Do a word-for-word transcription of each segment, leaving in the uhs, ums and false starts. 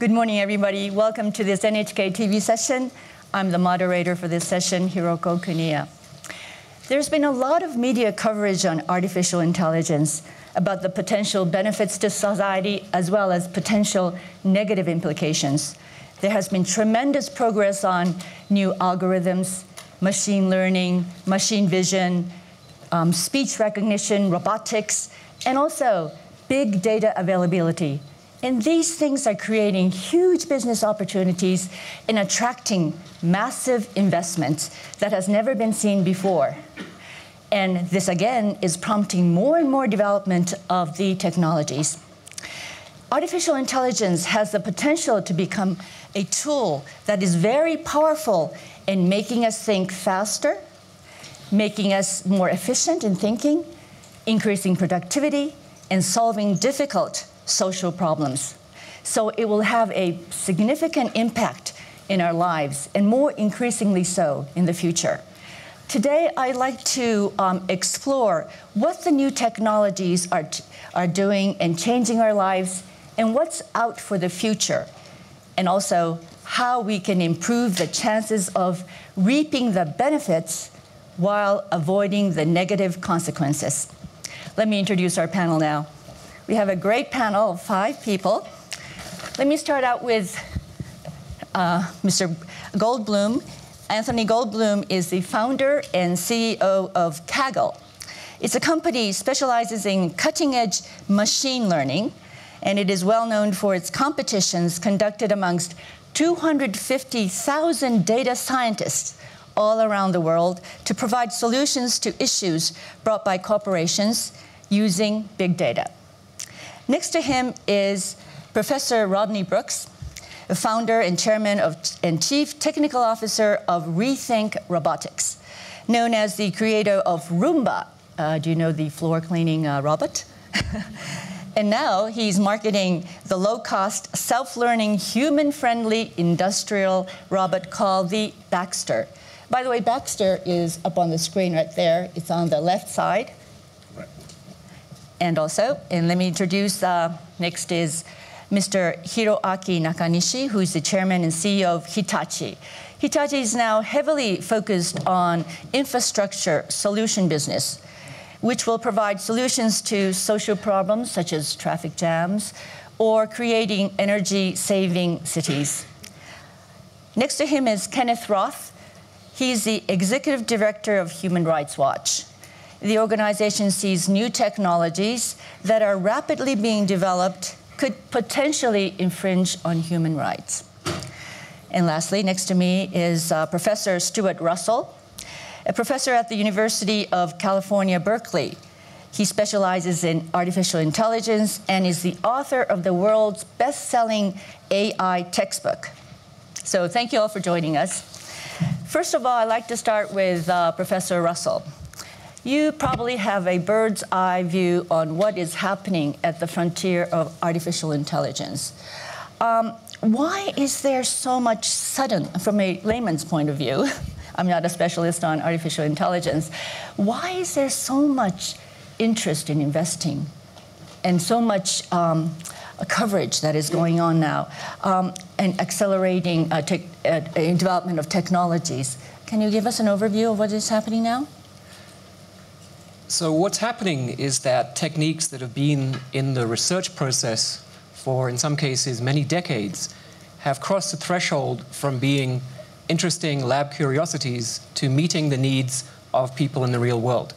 Good morning, everybody. Welcome to this N H K T V session. I'm the moderator for this session, Hiroko Kuniya. There's been a lot of media coverage on artificial intelligence about the potential benefits to society as well as potential negative implications. There has been tremendous progress on new algorithms, machine learning, machine vision, um, speech recognition, robotics, and also big data availability. And these things are creating huge business opportunities and attracting massive investments that has never been seen before. And this, again, is prompting more and more development of the technologies. Artificial intelligence has the potential to become a tool that is very powerful in making us think faster, making us more efficient in thinking, increasing productivity, and solving difficult social problems. So it will have a significant impact in our lives, and more increasingly so in the future. Today, I'd like to um, explore what the new technologies are, are doing and changing our lives, and what's out for the future, and also how we can improve the chances of reaping the benefits while avoiding the negative consequences. Let me introduce our panel now. We have a great panel of five people. Let me start out with uh, Mister Goldbloom. Anthony Goldbloom is the founder and C E O of Kaggle. It's a company specializes in cutting-edge machine learning, and it is well known for its competitions conducted amongst two hundred fifty thousand data scientists all around the world to provide solutions to issues brought by corporations using big data. Next to him is Professor Rodney Brooks, founder and chairman of, and chief technical officer of Rethink Robotics, known as the creator of Roomba. Uh, do you know the floor cleaning uh, robot? And now he's marketing the low-cost, self-learning, human-friendly industrial robot called the Baxter. By the way, Baxter is up on the screen right there. It's on the left side. And also, and let me introduce, uh, next is Mister Hiroaki Nakanishi, who's the chairman and C E O of Hitachi. Hitachi is now heavily focused on infrastructure solution business, which will provide solutions to social problems such as traffic jams or creating energy-saving cities. Next to him is Kenneth Roth. He's the executive director of Human Rights Watch. The organization sees new technologies that are rapidly being developed could potentially infringe on human rights. And lastly, next to me is uh, Professor Stuart Russell, a professor at the University of California, Berkeley. He specializes in artificial intelligence and is the author of the world's best-selling A I textbook. So thank you all for joining us. First of all, I'd like to start with uh, Professor Russell. You probably have a bird's eye view on what is happening at the frontier of artificial intelligence. Um, why is there so much sudden, from a layman's point of view, I'm not a specialist on artificial intelligence, why is there so much interest in investing and so much um, coverage that is going on now um, and accelerating uh, tech, uh, development of technologies? Can you give us an overview of what is happening now? So what's happening is that techniques that have been in the research process for, in some cases, many decades, have crossed the threshold from being interesting lab curiosities to meeting the needs of people in the real world.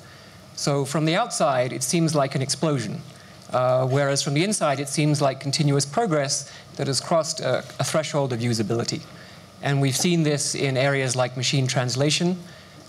So from the outside, it seems like an explosion, uh, whereas from the inside, it seems like continuous progress that has crossed a, a threshold of usability. And we've seen this in areas like machine translation.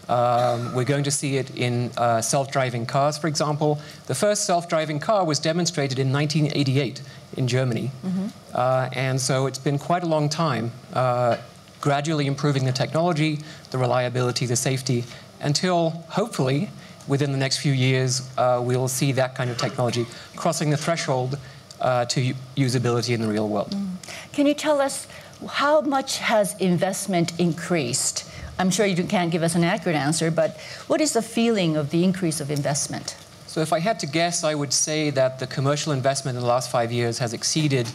Um, we're going to see it in uh, self-driving cars, for example. The first self-driving car was demonstrated in nineteen eighty-eight in Germany. Mm-hmm. uh, and so it's been quite a long time, uh, gradually improving the technology, the reliability, the safety, until hopefully within the next few years uh, we'll see that kind of technology crossing the threshold uh, to usability in the real world. Mm. Can you tell us how much has investment increased? I'm sure you can't give us an accurate answer, but what is the feeling of the increase of investment? So if I had to guess, I would say that the commercial investment in the last five years has exceeded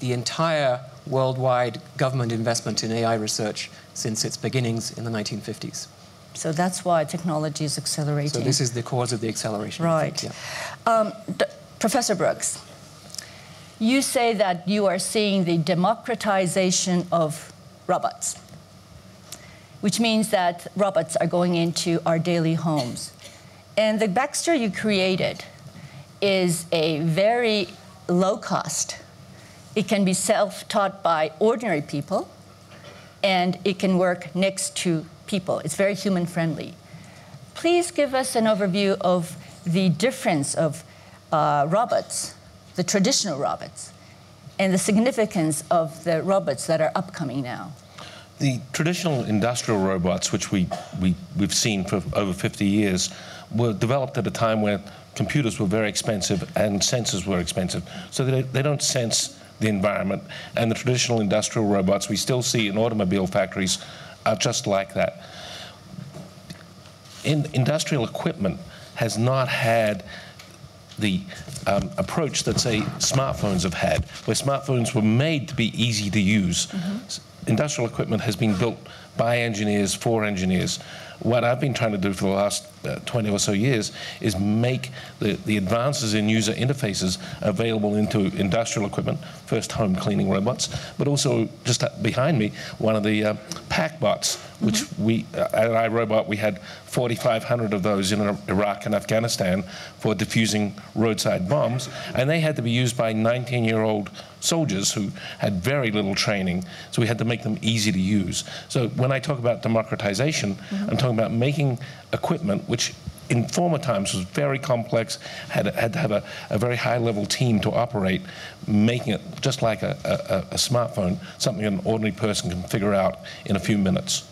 the entire worldwide government investment in A I research since its beginnings in the nineteen fifties. So that's why technology is accelerating. So this is the cause of the acceleration. Right. Think, yeah. um, Professor Brooks, you say that you are seeing the democratization of robots, which means that robots are going into our daily homes. And the Baxter you created is a very low cost. It can be self-taught by ordinary people, and it can work next to people. It's very human-friendly. Please give us an overview of the difference of uh, robots, the traditional robots, and the significance of the robots that are upcoming now. The traditional industrial robots, which we, we, we've seen for over fifty years, were developed at a time where computers were very expensive and sensors were expensive. So they, they don't sense the environment. And the traditional industrial robots we still see in automobile factories are just like that. In, industrial equipment has not had the um, approach that, say, smartphones have had, where smartphones were made to be easy to use. Mm-hmm. Industrial equipment has been built by engineers for engineers. What I've been trying to do for the last uh, twenty or so years is make the, the advances in user interfaces available into industrial equipment, first home cleaning robots, but also just behind me, one of the uh, pack bots, mm-hmm. which we, uh, at iRobot, we had forty-five hundred of those in Iraq and Afghanistan for diffusing roadside bombs, and they had to be used by nineteen-year-old soldiers who had very little training, so we had to make them easy to use. So when I talk about democratization, mm-hmm. I'm talking about making equipment which in former times was very complex, had, had to have a, a very high-level team to operate, making it just like a, a, a smartphone, something an ordinary person can figure out in a few minutes.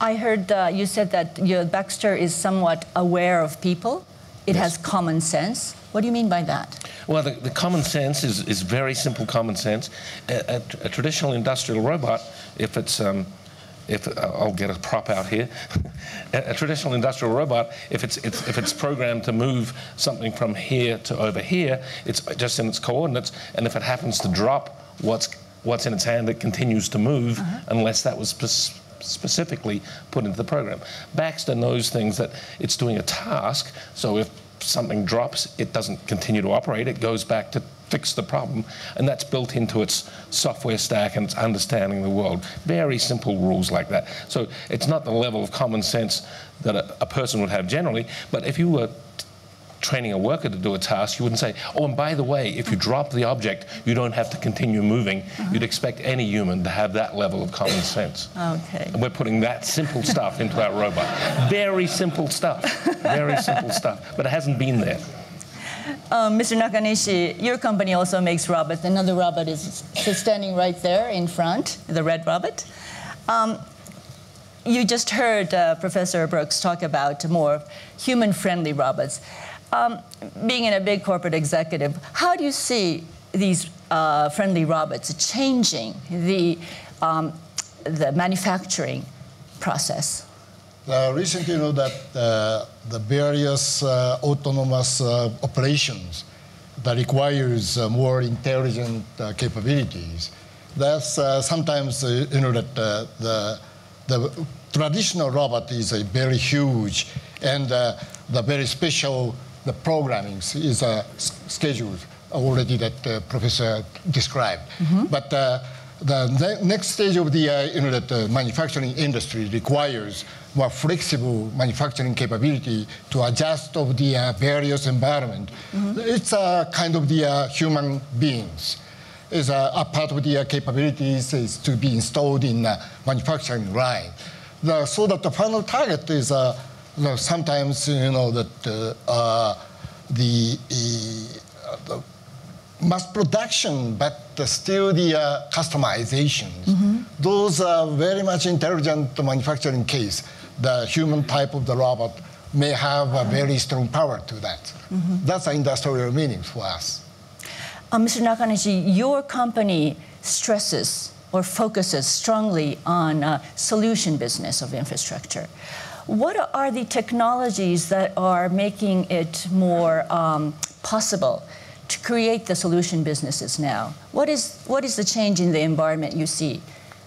I heard uh, you said that your Baxter is somewhat aware of people. It yes. has common sense. What do you mean by that? Well, the, the common sense is, is very simple common sense. A, a, a traditional industrial robot, if it's... Um, If I'll get a prop out here, a traditional industrial robot, if it's, it's if it's programmed to move something from here to over here, it's just in its coordinates, and if it happens to drop what's what's in its hand, it continues to move uh-huh. unless that was spe- specifically put into the program. Baxter knows things that it's doing a task, so if something drops, it doesn't continue to operate, it goes back to fix the problem, and that's built into its software stack and its understanding of the world. Very simple rules like that. So it's not the level of common sense that a, a person would have generally, but if you were training a worker to do a task, you wouldn't say, oh, and by the way, if you drop the object, you don't have to continue moving. Uh-huh. You'd expect any human to have that level of common sense. Okay. And we're putting that simple stuff into our robot. Very simple stuff, very simple stuff, but it hasn't been there. Um, Mister Nakanishi, your company also makes robots. Another robot is standing right there in front, the red robot. Um, you just heard uh, Professor Brooks talk about more human-friendly robots. Um, being in a big corporate executive, how do you see these uh, friendly robots changing the, um, the manufacturing process? Uh, recently, you know that uh, the various uh, autonomous uh, operations that requires uh, more intelligent uh, capabilities. That's uh, sometimes uh, you know that uh, the the traditional robot is a very huge, and uh, the very special the programming is uh, scheduled already that uh, Professor described, mm-hmm. but. Uh, The ne next stage of the uh, you know, that, uh, manufacturing industry requires more flexible manufacturing capability to adjust of the uh, various environment. Mm-hmm. It's a uh, kind of the uh, human beings. It's uh, a part of the uh, capabilities is to be installed in uh, manufacturing line. The, so that the final target is uh, the, sometimes you know that uh, uh, the, uh, the mass production, but uh, still the uh, customizations. Mm-hmm. Those are very much intelligent manufacturing case. The human type of the robot may have a very strong power to that. Mm-hmm. That's an industrial meaning for us. Uh, Mister Nakanishi, your company stresses or focuses strongly on uh, solution business of infrastructure. What are the technologies that are making it more um, possible to create the solution businesses now? What is, what is the change in the environment you see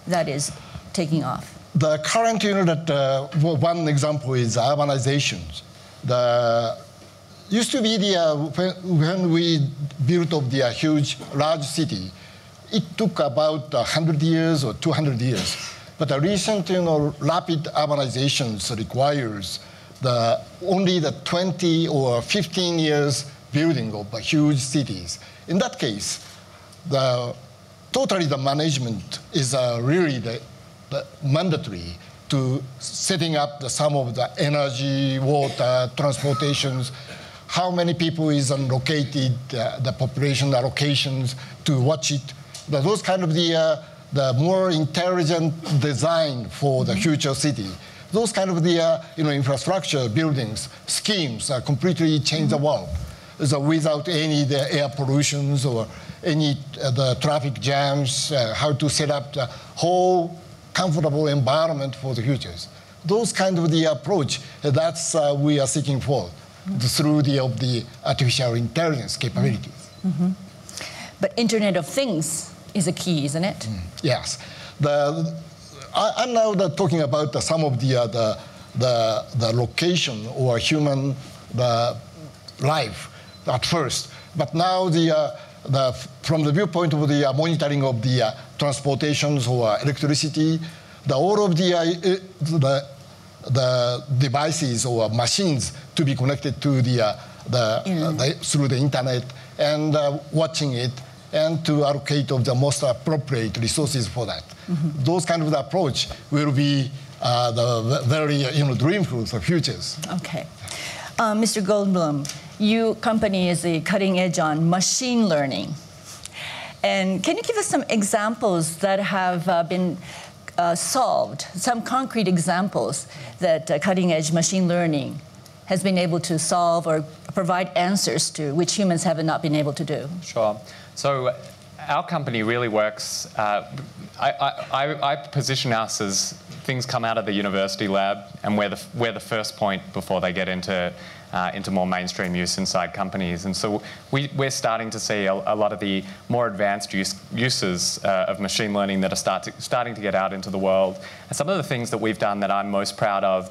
that is taking off? The current, you know, that uh, one example is urbanization. The used to be the uh, when we built up the uh, huge, large city, it took about one hundred years or two hundred years. But the recent, you know, rapid urbanization requires the only the twenty or fifteen years building of the huge cities. In that case, the totally the management is uh, really the, the mandatory to setting up the some of the energy, water, transportations, how many people is allocated, uh, the population allocations to watch it. The, those kind of the, uh, the more intelligent design for the future city. Those kind of the uh, you know, infrastructure buildings, schemes uh, completely change the world. So without any the air pollutions or any uh, the traffic jams, uh, how to set up the whole comfortable environment for the futures. Those kind of the approach, uh, that's uh, we are seeking for. The, through the of the artificial intelligence capabilities. Mm-hmm. But Internet of Things is a key, isn't it? Mm. Yes. The, I, I'm now the, talking about the, some of the, uh, the, the, the location or human the life at first. But now the, uh, the, from the viewpoint of the uh, monitoring of the uh, transportations or uh, electricity, the, all of the, uh, the the devices or machines to be connected to the, uh, the, mm. uh, the through the internet and uh, watching it and to allocate of the most appropriate resources for that. Mm-hmm. Those kind of approach will be uh, the very you know dreamful for futures. Okay, uh, Mister Goldblum, your company is the cutting edge on machine learning, and can you give us some examples that have uh, been Uh, solved, some concrete examples that uh, cutting-edge machine learning has been able to solve or provide answers to, which humans have not been able to do? Sure. So our company really works, uh, I, I, I position us as things come out of the university lab and we're the, we're the first point before they get into Uh, into more mainstream use inside companies. And so we, we're starting to see a, a lot of the more advanced use, uses uh, of machine learning that are start to, starting to get out into the world. And some of the things that we've done that I'm most proud of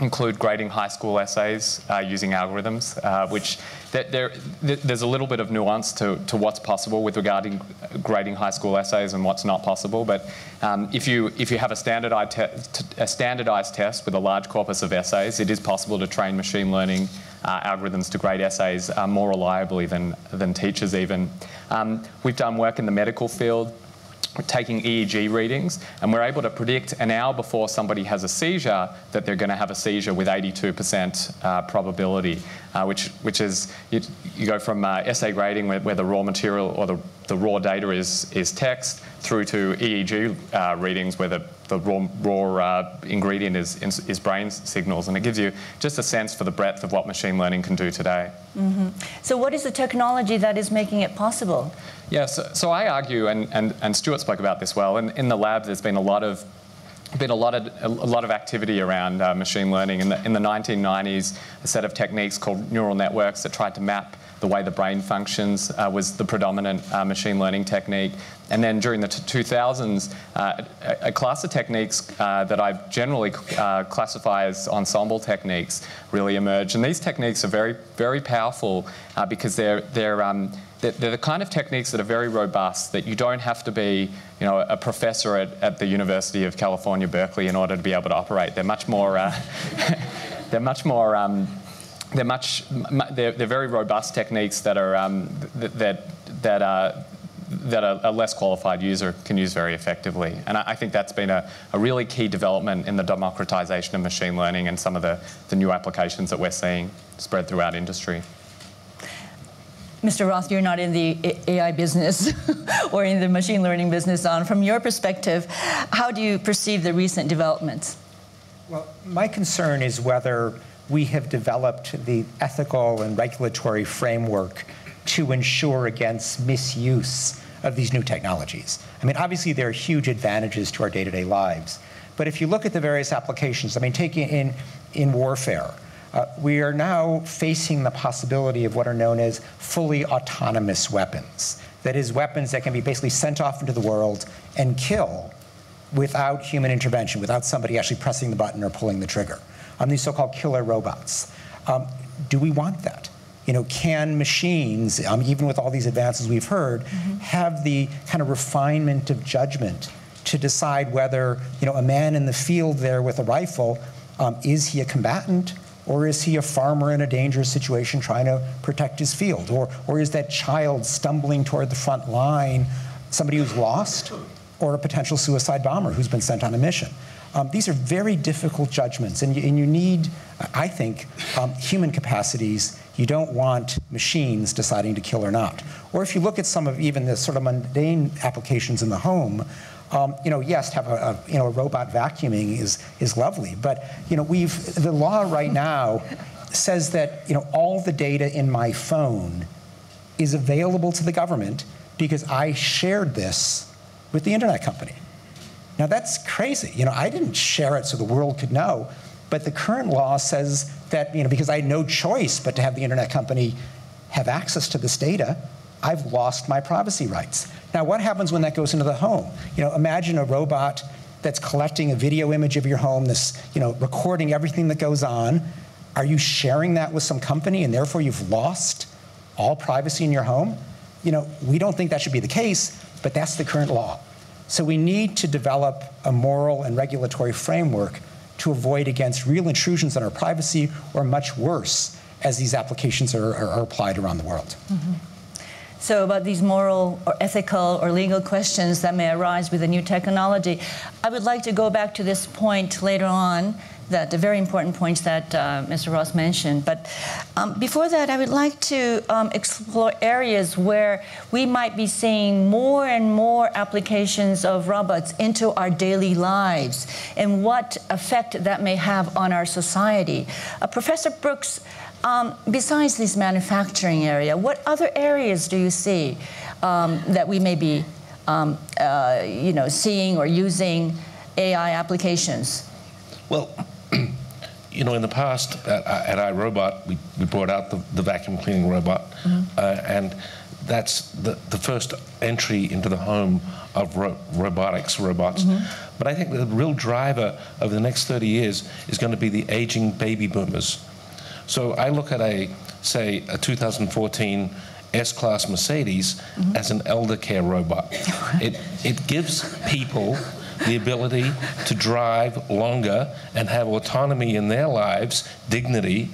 include grading high school essays uh, using algorithms, uh, which th there, th there's a little bit of nuance to, to what's possible with regarding grading high school essays and what's not possible. But um, if you if you have a standardized te a standardized test with a large corpus of essays, it is possible to train machine learning uh, algorithms to grade essays uh, more reliably than than teachers even. Um, we've done work in the medical field. We're taking E E G readings, and we're able to predict an hour before somebody has a seizure that they're going to have a seizure with eighty-two percent uh, probability, uh, which which is you, you go from uh, essay grading where, where the raw material or the, the raw data is is text through to E E G uh, readings where the the raw, raw uh, ingredient is, is brain signals, and it gives you just a sense for the breadth of what machine learning can do today. Mm-hmm. So what is the technology that is making it possible? Yes, yeah, so, so I argue, and, and, and Stuart spoke about this well, and in the lab there's been a lot of been a lot of a lot of activity around uh, machine learning. In the, in the nineteen nineties, a set of techniques called neural networks that tried to map the way the brain functions uh, was the predominant uh, machine learning technique. And then during the two thousands, uh, a, a class of techniques uh, that I generally uh, classify as ensemble techniques really emerged. And these techniques are very, very powerful uh, because they're they're um, they're the kind of techniques that are very robust, that you don't have to be, you know, a professor at, at the University of California, Berkeley, in order to be able to operate. They're much more, uh, they're much more, um, they're much, they're, they're very robust techniques that are um, that that that are. that a, a less qualified user can use very effectively. And I, I think that's been a, a really key development in the democratization of machine learning and some of the, the new applications that we're seeing spread throughout industry. Mister Roth, you're not in the A I business or in the machine learning business. On. From your perspective, how do you perceive the recent developments? Well, my concern is whether we have developed the ethical and regulatory framework to ensure against misuse of these new technologies. I mean, obviously there are huge advantages to our day-to-day lives, but if you look at the various applications, I mean, take in, in warfare, Uh, we are now facing the possibility of what are known as fully autonomous weapons. That is, weapons that can be basically sent off into the world and kill without human intervention, without somebody actually pressing the button or pulling the trigger. Um, these so-called killer robots. Um, do we want that? You know, can machines, um, even with all these advances we've heard, mm-hmm. have the kind of refinement of judgment to decide whether, you know, a man in the field there with a rifle, um, is he a combatant or is he a farmer in a dangerous situation trying to protect his field? Or, or is that child stumbling toward the front line somebody who's lost or a potential suicide bomber who's been sent on a mission? Um, these are very difficult judgments, and you, and you need, I think, um, human capacities. You don't want machines deciding to kill or not. Or if you look at some of even the sort of mundane applications in the home, um, you know, yes, have a, a you know a robot vacuuming is is lovely, but you know we've the law right now says that you know all the data in my phone is available to the government because I shared this with the internet company. Now that's crazy. You know, I didn't share it so the world could know, but the current law says that, you know, because I had no choice but to have the internet company have access to this data, I've lost my privacy rights. Now what happens when that goes into the home? You know, imagine a robot that's collecting a video image of your home, this, you know, recording everything that goes on. Are you sharing that with some company and therefore you've lost all privacy in your home? You know, we don't think that should be the case, but that's the current law. So we need to develop a moral and regulatory framework to avoid against real intrusions on our privacy, or much worse, as these applications are, are, are applied around the world. Mm-hmm. So about these moral or ethical or legal questions that may arise with the new technology, I would like to go back to this point later on, that the very important points that uh, Mister Ross mentioned. But um, before that, I would like to um, explore areas where we might be seeing more and more applications of robots into our daily lives and what effect that may have on our society. Uh, Professor Brooks, um, besides this manufacturing area, what other areas do you see um, that we may be um, uh, you know, seeing or using A I applications? Well, you know, in the past at, at iRobot, we, we brought out the, the vacuum cleaning robot, mm-hmm. uh, and that's the, the first entry into the home of ro robotics robots. Mm-hmm. But I think the real driver of the next thirty years is going to be the aging baby boomers. So I look at a, say, a two thousand fourteen S-Class Mercedes mm-hmm. as an elder care robot. It, it gives people the ability to drive longer and have autonomy in their lives, dignity,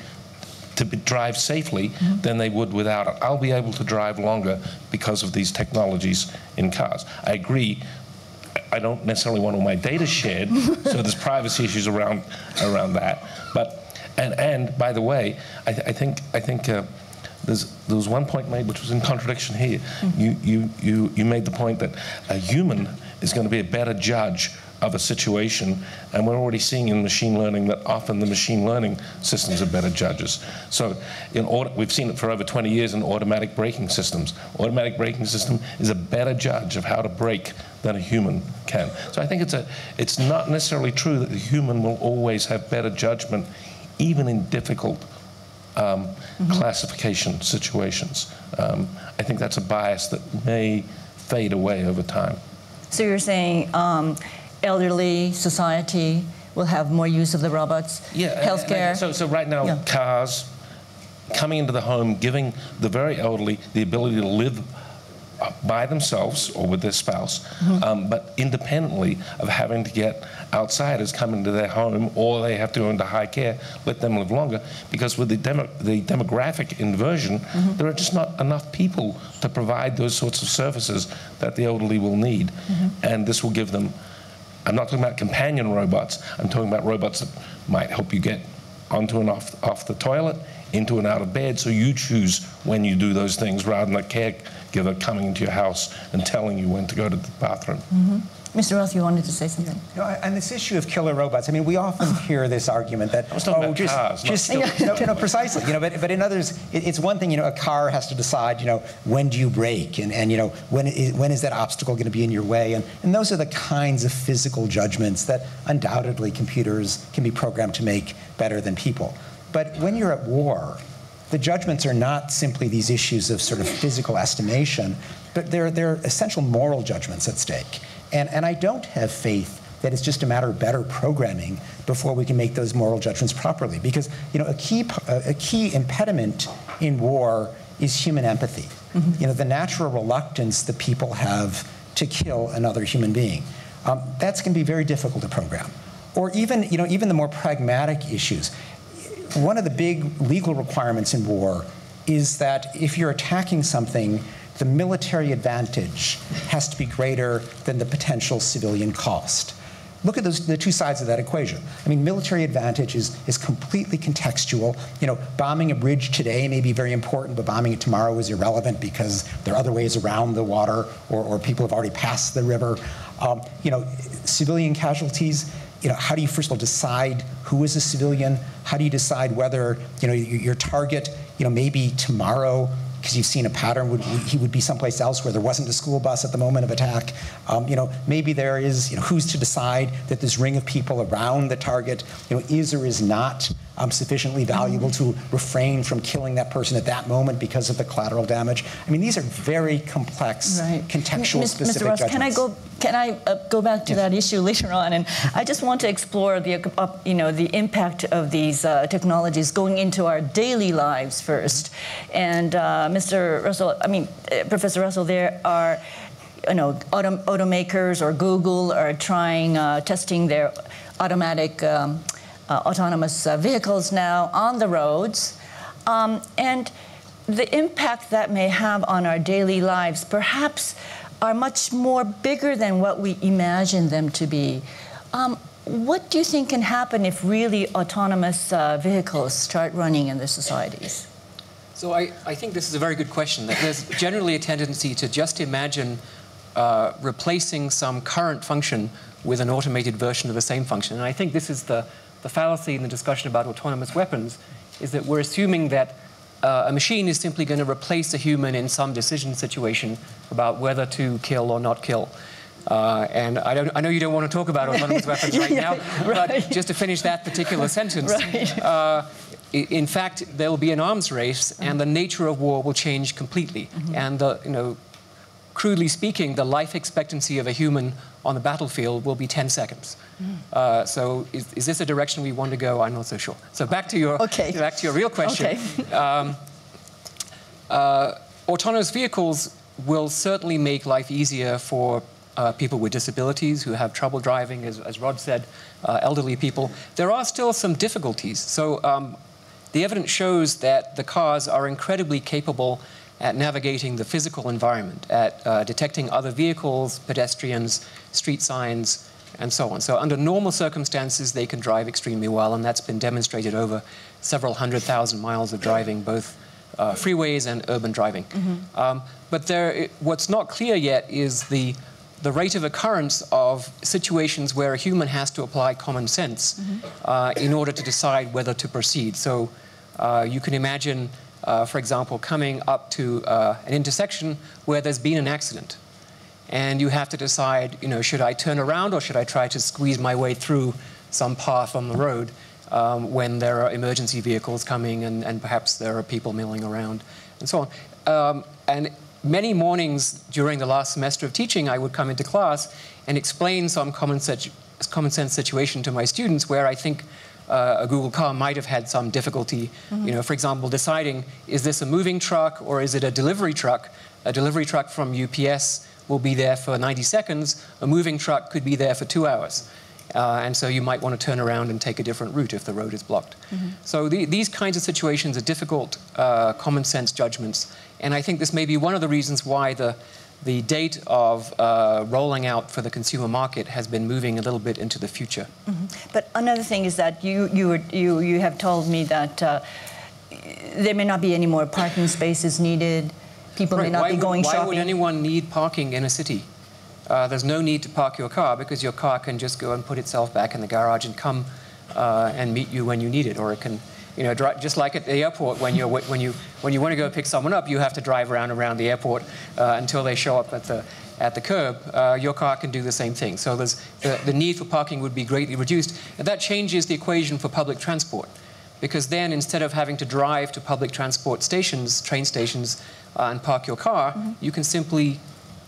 to be, drive safely mm-hmm. than they would without it. I'll be able to drive longer because of these technologies in cars. I agree, I don't necessarily want all my data shared, so there's privacy issues around around that. But, and, and by the way, I, th I think, I think uh, there's, there was one point made which was in contradiction here. Mm-hmm. you, you, you, you made the point that a human is going to be a better judge of a situation, and we're already seeing in machine learning that often the machine learning systems are better judges. So in auto, we've seen it for over twenty years in automatic braking systems. Automatic braking system is a better judge of how to brake than a human can. So I think it's, a, it's not necessarily true that the human will always have better judgment, even in difficult um, mm-hmm. classification situations. Um, I think that's a bias that may fade away over time. So you're saying um, elderly society will have more use of the robots, yeah, healthcare? So, so right now, yeah. cars coming into the home, giving the very elderly the ability to live by themselves or with their spouse, mm-hmm. um, but independently of having to get outsiders come into their home, or they have to go into high care, let them live longer, because with the, demo, the demographic inversion, mm-hmm. there are just not enough people to provide those sorts of services that the elderly will need. Mm-hmm. And this will give them, I'm not talking about companion robots, I'm talking about robots that might help you get onto and off, off the toilet, into and out of bed, so you choose when you do those things rather than a caregiver coming into your house and telling you when to go to the bathroom. Mm-hmm. Mister Roth, you wanted to say something. Yeah. You know, on this issue of killer robots, I mean, we often hear this argument that, oh, just, cars, just still, yeah. no, no, precisely. You know, but, but in others, it, it's one thing. You know, a car has to decide, you know, when do you brake, and, and you know, when is, when is that obstacle going to be in your way, and, and those are the kinds of physical judgments that undoubtedly computers can be programmed to make better than people. But when you're at war, the judgments are not simply these issues of sort of physical estimation, but they're, they're essential moral judgments at stake. And, and I don't have faith that it's just a matter of better programming before we can make those moral judgments properly. Because you know, a key, a key impediment in war is human empathy. Mm-hmm. You know, the natural reluctance that people have to kill another human being. Um, that's going to be very difficult to program. Or even, you know, even the more pragmatic issues. One of the big legal requirements in war is that if you're attacking something, the military advantage has to be greater than the potential civilian cost. Look at those, the two sides of that equation. I mean, military advantage is, is completely contextual. You know, bombing a bridge today may be very important, but bombing it tomorrow is irrelevant because there are other ways around the water, or, or people have already passed the river. Um, you know, civilian casualties, you know, how do you first of all decide who is a civilian? How do you decide whether, you know, your target, you know, maybe tomorrow, because you've seen a pattern, would, he would be someplace else where there wasn't a school bus at the moment of attack. Um, you know, maybe there is, you know, who's to decide that this ring of people around the target, you know, is or is not um, sufficiently valuable to refrain from killing that person at that moment because of the collateral damage. I mean, these are very complex, right, contextual, specific Mister Ross, judgments. Can I go? Can I uh, go back to yes. that issue later on? And I just want to explore the, uh, you know, the impact of these uh, technologies going into our daily lives first. And uh, Mister Russell, I mean, uh, Professor Russell, there are, you know, auto automakers or Google are trying, uh, testing their automatic, um, uh, autonomous uh, vehicles now on the roads. Um, and the impact that may have on our daily lives, perhaps, are much more bigger than what we imagine them to be. Um, what do you think can happen if really autonomous uh, vehicles start running in the societies? So I, I think this is a very good question. There's generally a tendency to just imagine uh, replacing some current function with an automated version of the same function. And I think this is the, the fallacy in the discussion about autonomous weapons, is that we're assuming that Uh, a machine is simply going to replace a human in some decision situation about whether to kill or not kill. Uh, and I, don't, I know you don't want to talk about autonomous weapons right yeah, now, right. but just to finish that particular sentence, right. uh, in fact, there will be an arms race, mm-hmm. and the nature of war will change completely. Mm-hmm. And, the, you know, crudely speaking, the life expectancy of a human on the battlefield will be ten seconds. Mm. Uh, so is, is this a direction we want to go? I'm not so sure. So back to your, okay. back to your real question. Okay. um, uh, autonomous vehicles will certainly make life easier for uh, people with disabilities who have trouble driving, as, as Rod said, uh, elderly people. There are still some difficulties. So um, the evidence shows that the cars are incredibly capable at navigating the physical environment, at uh, detecting other vehicles, pedestrians, street signs, and so on. So under normal circumstances, they can drive extremely well, and that's been demonstrated over several hundred thousand miles of driving, both uh, freeways and urban driving. Mm-hmm. um, but there, it, what's not clear yet is the, the rate of occurrence of situations where a human has to apply common sense mm-hmm. uh, in order to decide whether to proceed. So uh, you can imagine Uh, for example, coming up to uh, an intersection where there's been an accident. And you have to decide, you know, should I turn around or should I try to squeeze my way through some path on the road um, when there are emergency vehicles coming and, and perhaps there are people milling around and so on. Um, and many mornings during the last semester of teaching, I would come into class and explain some common, common sense situation to my students where I think Uh, a Google car might have had some difficulty, mm-hmm. you know, for example, deciding, is this a moving truck or is it a delivery truck? A delivery truck from U P S will be there for ninety seconds. A moving truck could be there for two hours. Uh, and so you might want to turn around and take a different route if the road is blocked. Mm-hmm. So the, these kinds of situations are difficult uh, common sense judgments. And I think this may be one of the reasons why the, the date of uh, rolling out for the consumer market has been moving a little bit into the future. Mm-hmm. But another thing is that you, you, were, you, you have told me that uh, there may not be any more parking spaces needed. People right. may not why be would, going why shopping. Why would anyone need parking in a city? Uh, there's no need to park your car because your car can just go and put itself back in the garage and come uh, and meet you when you need it, or it can, you know, just like at the airport, when, you're, when, you, when you want to go pick someone up, you have to drive around around the airport uh, until they show up at the, at the curb. Uh, your car can do the same thing. So there's the, the need for parking would be greatly reduced. And that changes the equation for public transport. because then instead of having to drive to public transport stations, train stations, uh, and park your car, mm-hmm. you can simply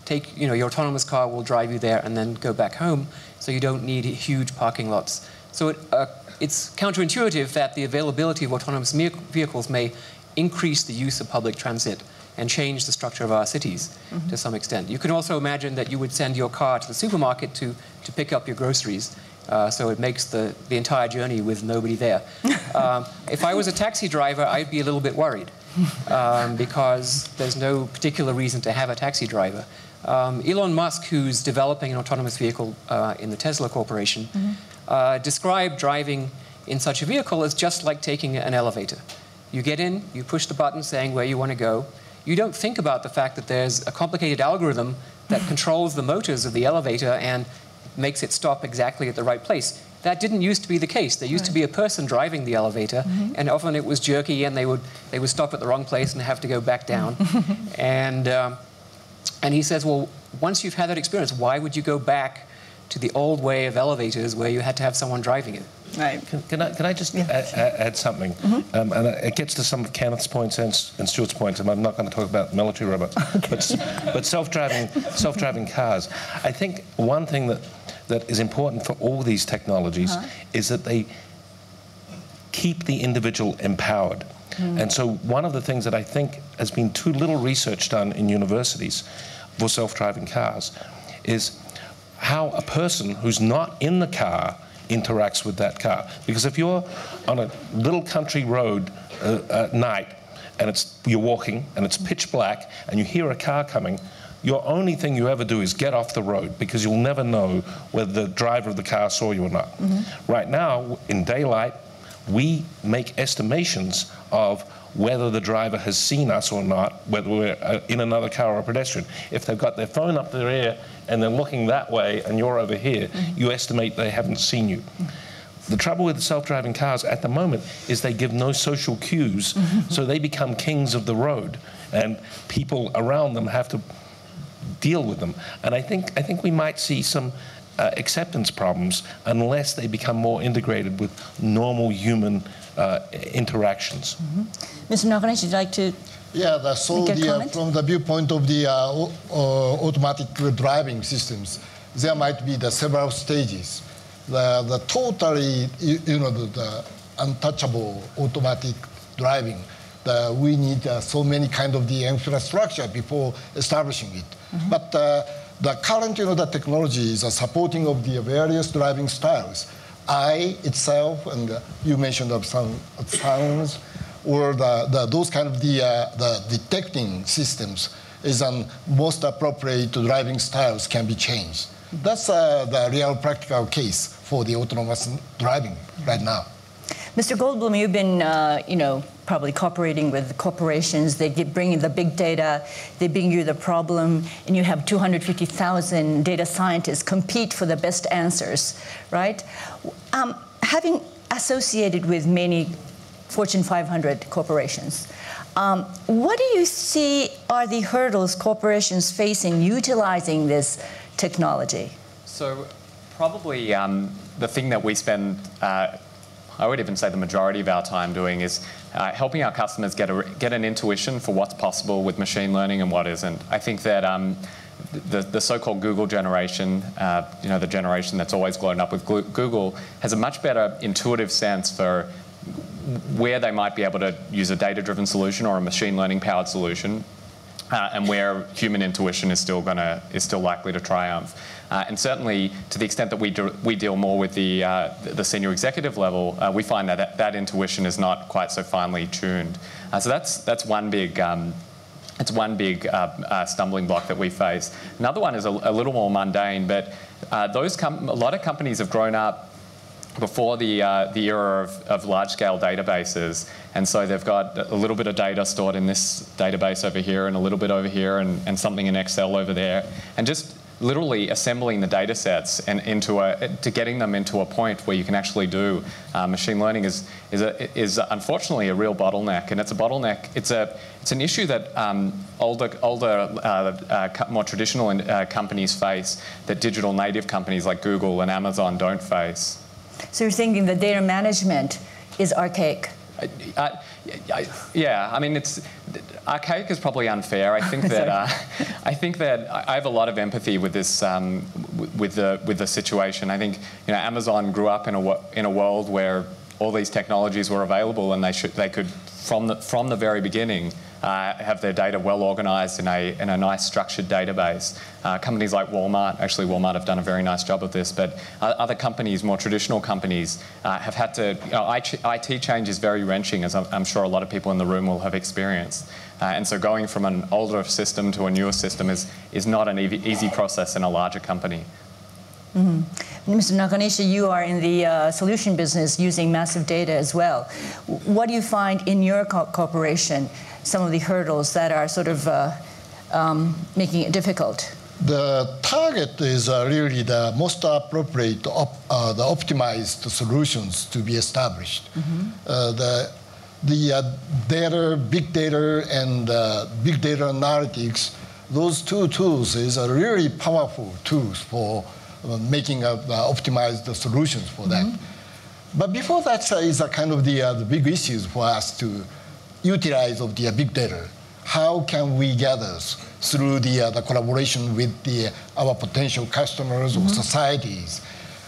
take, you know, your autonomous car will drive you there and then go back home, so you don't need huge parking lots. So it, uh, it's counterintuitive that the availability of autonomous vehicles may increase the use of public transit and change the structure of our cities mm-hmm. to some extent. You can also imagine that you would send your car to the supermarket to, to pick up your groceries, uh, so it makes the, the entire journey with nobody there. um, if I was a taxi driver, I'd be a little bit worried um, because there's no particular reason to have a taxi driver. Um, Elon Musk, who's developing an autonomous vehicle uh, in the Tesla Corporation, mm-hmm. uh, described driving in such a vehicle as just like taking an elevator. You get in, you push the button saying where you want to go. You don't think about the fact that there's a complicated algorithm that controls the motors of the elevator and makes it stop exactly at the right place. That didn't used to be the case. There used right. to be a person driving the elevator, mm-hmm. and often it was jerky, and they would, they would stop at the wrong place and have to go back down. and, um, and he says, well, once you've had that experience, why would you go back to the old way of elevators where you had to have someone driving it? Right. Can, can, I, can I just yeah, add, sure. add something? Mm-hmm. um, and it gets to some of Kenneth's points and, and Stuart's points, and I'm not going to talk about military robots, okay. but, but self-driving, self-driving cars. I think one thing that, that is important for all these technologies uh-huh. is that they keep the individual empowered. Mm. And so one of the things that I think has been too little research done in universities for self-driving cars is how a person who's not in the car interacts with that car. Because if you're on a little country road uh, at night and it's, you're walking and it's pitch black and you hear a car coming, your only thing you ever do is get off the road because you'll never know whether the driver of the car saw you or not. Mm-hmm. Right now, in daylight, we make estimations of whether the driver has seen us or not, whether we're in another car or a pedestrian. If they've got their phone up their ear and they're looking that way and you're over here, mm-hmm. you estimate they haven't seen you. The trouble with the self-driving cars at the moment is they give no social cues, so they become kings of the road, and people around them have to deal with them. And I think, I think we might see some Uh, acceptance problems unless they become more integrated with normal human uh, interactions. Mm-hmm. Mister Nakanishi, you'd like to Yeah, that's all the, uh, from the viewpoint of the uh, uh, automatic driving systems, there might be the several stages. The, the totally, you, you know, the, the untouchable automatic driving, the, we need uh, so many kind of the infrastructure before establishing it. Mm-hmm. But uh, the current, you know, the technology is a supporting of the various driving styles. I itself, and uh, you mentioned of some sounds, or the, the those kind of the uh, the detecting systems is um, most appropriate to driving styles can be changed. That's uh, the real practical case for the autonomous driving right now. Mister Goldblum, you've been, uh, you know, probably cooperating with corporations. They get, bring in the big data, they bring you the problem, and you have two hundred fifty thousand data scientists compete for the best answers, right? Um, having associated with many Fortune five hundred corporations, um, what do you see are the hurdles corporations face in utilizing this technology? So probably um, the thing that we spend uh, I would even say the majority of our time doing is uh, helping our customers get a, get an intuition for what's possible with machine learning and what isn't. I think that um, the, the so-called Google generation, uh, you know, the generation that's always grown up with Google, has a much better intuitive sense for where they might be able to use a data-driven solution or a machine learning-powered solution, uh, and where human intuition is still gonna is still likely to triumph. Uh, and certainly, to the extent that we do, we deal more with the uh, the senior executive level, uh, we find that that intuition is not quite so finely tuned. Uh, so that's that's one big um, it's one big uh, uh, stumbling block that we face. Another one is a, a little more mundane, but uh, those com a lot of companies have grown up before the uh, the era of, of large-scale databases, and so they've got a little bit of data stored in this database over here, and a little bit over here, and, and something in Excel over there, and just literally assembling the data sets and into a, to getting them into a point where you can actually do uh, machine learning is is a, is unfortunately a real bottleneck, and it's a bottleneck. It's a it's an issue that um, older older uh, uh, more traditional uh, companies face that digital native companies like Google and Amazon don't face. So you're thinking that data management is archaic. I, I, yeah, I mean, it's archaic is probably unfair. I think that uh, I think that I have a lot of empathy with this um, with the with the situation. I think you know Amazon grew up in a in a world where all these technologies were available, and they should they could from the from the very beginning uh, have their data well organized in a in a nice structured database. Uh, companies like Walmart, actually Walmart have done a very nice job of this, but other companies, more traditional companies, uh, have had to, you know, I T change is very wrenching, as I'm, I'm sure a lot of people in the room will have experienced. Uh, and so going from an older system to a newer system is, is not an easy, easy process in a larger company. Mm-hmm. Mister Nakanishi, you are in the uh, solution business using massive data as well. What do you find in your co corporation, some of the hurdles that are sort of uh, um, making it difficult? The target is uh, really the most appropriate, op uh, the optimized solutions to be established. Mm-hmm. uh, the the uh, data, big data, and uh, big data analytics, those two tools is a really powerful tools for uh, making uh, optimized solutions for mm-hmm. that. But before that uh, is a kind of the, uh, the big issues for us to utilize of the uh, big data. How can we gather through the, uh, the collaboration with the, our potential customers mm-hmm. or societies?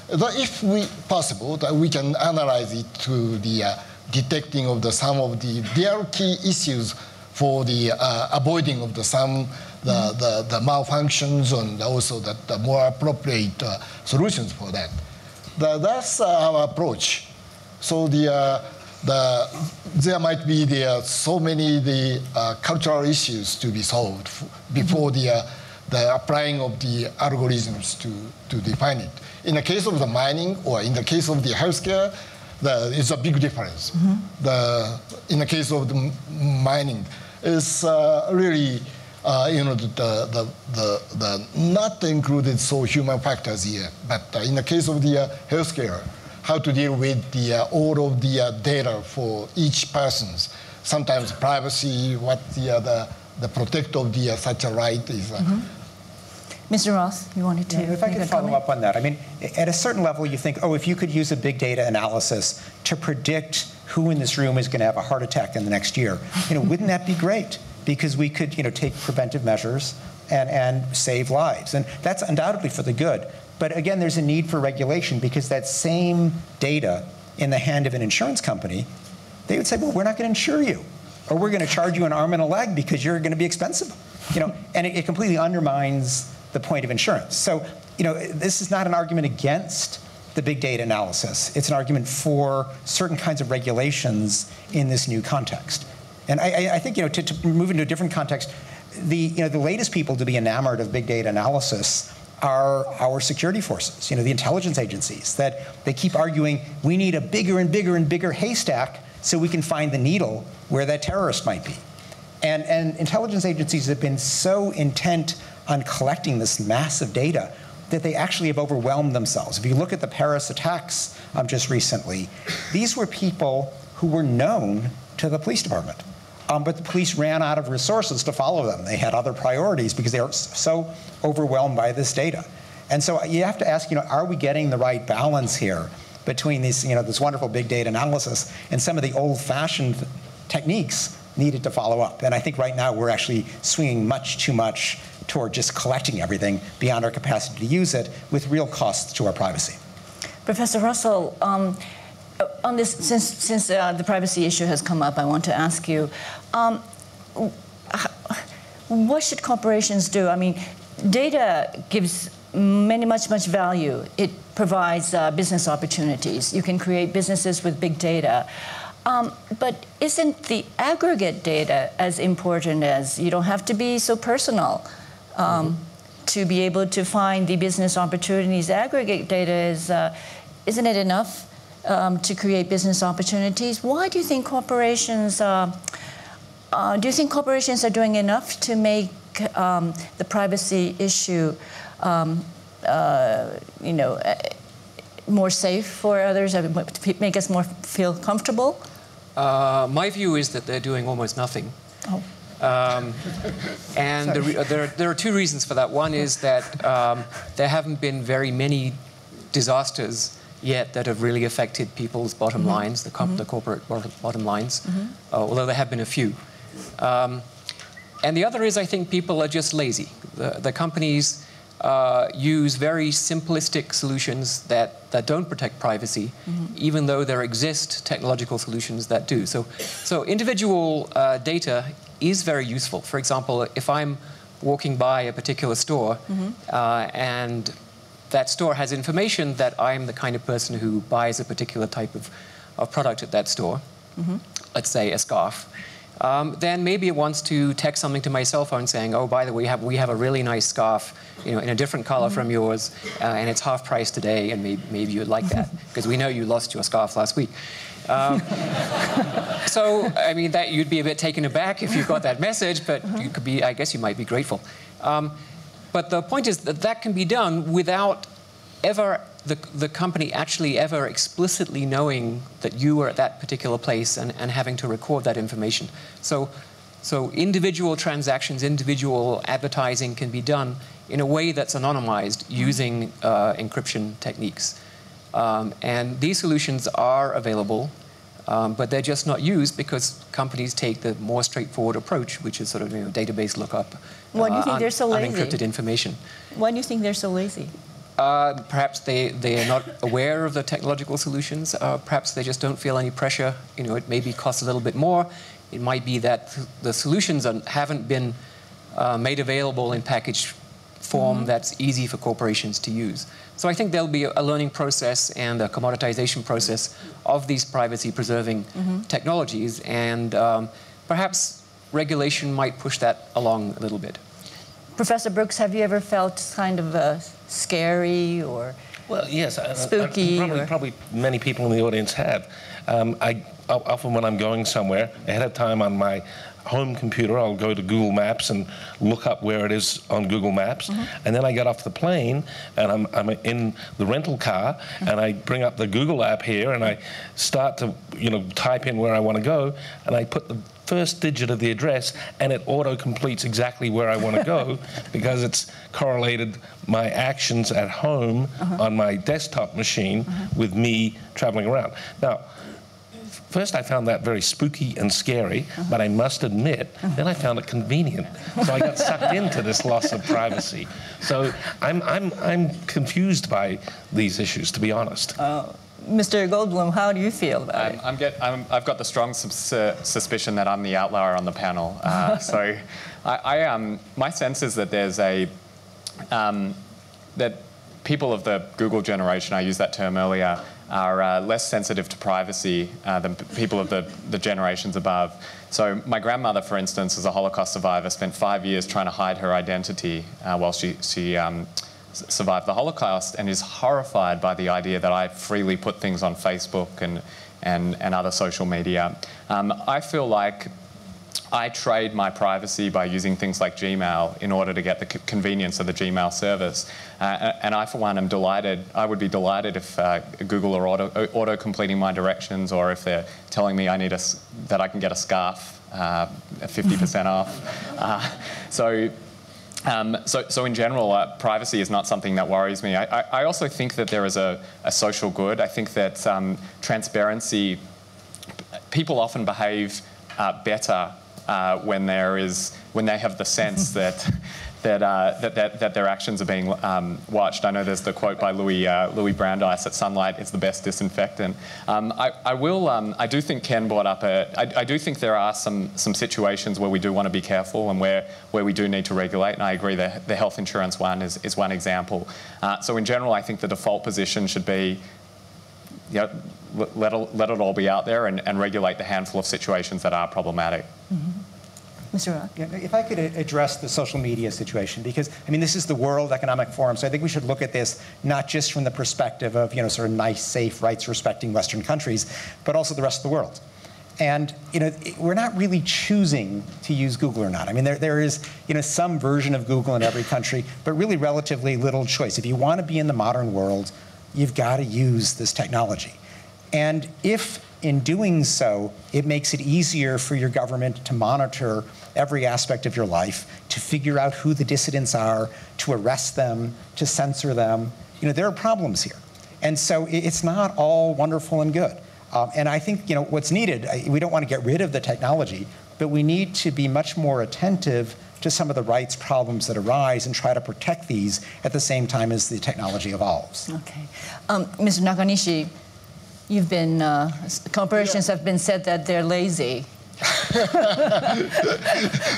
That if we possible, that we can analyze it to the uh, detecting of the some of the their key issues for the uh, avoiding of the some the, mm-hmm. the, the malfunctions and also that the more appropriate uh, solutions for that. The, that's our approach. So the. Uh, The, there might be the, uh, so many the uh, cultural issues to be solved f before the, uh, the applying of the algorithms to, to define it. In the case of the mining or in the case of the healthcare, the, it's a big difference. Mm-hmm. the, in the case of the mining, it's uh, really uh, you know the, the, the, the not included so human factors here. But uh, in the case of the uh, healthcare, how to deal with the, uh, all of the uh, data for each person's. Sometimes privacy, what the, uh, the, the protect of the, uh, such a right is. Uh, mm-hmm. Mister Roth, you wanted to yeah, If I could follow comment? up on that. I mean, at a certain level, you think, oh, if you could use a big data analysis to predict who in this room is going to have a heart attack in the next year, you know, wouldn't that be great? Because we could, you know, take preventive measures and, and save lives. And that's undoubtedly for the good. But again, there's a need for regulation because that same data in the hand of an insurance company, they would say, well, we're not going to insure you, or we're going to charge you an arm and a leg because you're going to be expensive. You know, and it, it completely undermines the point of insurance. So you know, this is not an argument against the big data analysis. It's an argument for certain kinds of regulations in this new context. And I, I think you know, to, to move into a different context, the, you know, the latest people to be enamored of big data analysis are our security forces, you know, the intelligence agencies, that they keep arguing we need a bigger and bigger and bigger haystack so we can find the needle where that terrorist might be. And, and intelligence agencies have been so intent on collecting this massive data that they actually have overwhelmed themselves. If you look at the Paris attacks um, just recently, these were people who were known to the police department. Um, but the police ran out of resources to follow them. They had other priorities because they were so overwhelmed by this data. And so you have to ask, you know, are we getting the right balance here between these, you know, this wonderful big data analysis and some of the old-fashioned techniques needed to follow up? And I think right now we're actually swinging much too much toward just collecting everything beyond our capacity to use it with real costs to our privacy. Professor Russell, um, on this, since, since uh, the privacy issue has come up, I want to ask you, um, what should corporations do? I mean, data gives many, much, much value. It provides uh, business opportunities. You can create businesses with big data. Um, but isn't the aggregate data as important as, you don't have to be so personal um, mm-hmm. to be able to find the business opportunities? Aggregate data is, uh, isn't it enough? Um, to create business opportunities. Why do you think corporations, uh, uh, do you think corporations are doing enough to make um, the privacy issue, um, uh, you know, more safe for others, to make us more feel comfortable? Uh, my view is that they're doing almost nothing. Oh. Um, and the re there, are, there are two reasons for that. One is that um, there haven't been very many disasters yet that have really affected people's bottom mm-hmm. lines, the, com- mm-hmm. the corporate bottom lines, mm-hmm. uh, although there have been a few. Um, and the other is, I think people are just lazy. The, the companies uh, use very simplistic solutions that, that don't protect privacy, mm-hmm. even though there exist technological solutions that do. So, so individual uh, data is very useful. For example, if I'm walking by a particular store mm-hmm. uh, and that store has information that I'm the kind of person who buys a particular type of, of product at that store, mm-hmm. let's say a scarf, um, then maybe it wants to text something to my cell phone saying, oh, by the way, we have, we have a really nice scarf, you know, in a different color mm-hmm. from yours, uh, and it's half price today, and maybe, maybe you'd like that, because we know you lost your scarf last week. Um, so, I mean, that you'd be a bit taken aback if you got that message, but uh-huh. you could be, I guess you might be grateful. Um, but the point is that that can be done without ever, the, the company actually ever explicitly knowing that you were at that particular place and, and having to record that information. So, so individual transactions, individual advertising can be done in a way that's anonymized using uh, encryption techniques. Um, and these solutions are available, um, but they're just not used because companies take the more straightforward approach, which is sort of, you know, database lookup. Why do you think uh, they're so lazy? Unencrypted information. Why do you think they're so lazy? Uh, perhaps they, they are not aware of the technological solutions. Uh, perhaps they just don't feel any pressure. You know, it maybe costs a little bit more. It might be that the solutions haven't been uh, made available in package form mm-hmm. that's easy for corporations to use. So I think there'll be a learning process and a commoditization process of these privacy-preserving mm-hmm. technologies, and um, perhaps regulation might push that along a little bit. Professor Brooks, have you ever felt kind of uh, scary or well, yes, spooky? I, I, I, probably, or... probably many people in the audience have. Um, I often, when I'm going somewhere ahead of time on my home computer, I'll go to Google Maps and look up where it is on Google Maps. Mm-hmm. And then I get off the plane and I'm, I'm in the rental car mm-hmm. and I bring up the Google app here and I start to, you know, type in where I want to go, and I put the first digit of the address and it auto-completes exactly where I want to go because it's correlated my actions at home uh-huh. on my desktop machine uh-huh. with me traveling around. Now, first, I found that very spooky and scary, uh-huh. but I must admit, uh-huh. then I found it convenient. So I got sucked into this loss of privacy. So I'm, I'm, I'm confused by these issues, to be honest. Uh, Mister Goldblum, how do you feel about um, it? I'm get, I'm, I've got the strong su- suspicion that I'm the outlier on the panel. Uh, so I, I, um, my sense is that there's a... Um, that people of the Google generation, I used that term earlier, are uh, less sensitive to privacy uh, than p- people of the, the generations above. So my grandmother, for instance, is a Holocaust survivor, spent five years trying to hide her identity uh, while she, she um, s- survived the Holocaust, and is horrified by the idea that I freely put things on Facebook and, and, and other social media. Um, I feel like I trade my privacy by using things like Gmail in order to get the c- convenience of the Gmail service. Uh, and I, for one, am delighted. I would be delighted if uh, Google are auto, auto-completing my directions, or if they're telling me I need a, that I can get a scarf uh, fifty percent off. Uh, so, um, so, so in general, uh, privacy is not something that worries me. I, I, I also think that there is a, a social good. I think that um, transparency, people often behave uh, better Uh, when there is, when they have the sense that that uh, that, that that their actions are being um, watched. I know there's the quote by Louis uh, Louis Brandeis that sunlight is the best disinfectant. Um, I I will um, I do think Ken brought up a I, I do think there are some some situations where we do want to be careful and where where we do need to regulate. And I agree that the health insurance one is is one example. Uh, so in general, I think the default position should be, you know, let it, let it all be out there and, and regulate the handful of situations that are problematic. Mm-hmm. Mister Roth? Yeah, if I could address the social media situation, because, I mean, this is the World Economic Forum, so I think we should look at this not just from the perspective of, you know, sort of nice, safe, rights-respecting Western countries, but also the rest of the world. And, you know, we're not really choosing to use Google or not. I mean, there there is, you know, some version of Google in every country, but really relatively little choice. If you want to be in the modern world, you've got to use this technology. And if, in doing so, it makes it easier for your government to monitor every aspect of your life, to figure out who the dissidents are, to arrest them, to censor them, you know, there are problems here. And so it's not all wonderful and good. Um, and I think you know what's needed, we don't want to get rid of the technology, but we need to be much more attentive to some of the rights problems that arise and try to protect these at the same time as the technology evolves. Okay. Um, Mister Nakanishi, you've been, uh, corporations yeah. have been said that they're lazy. what,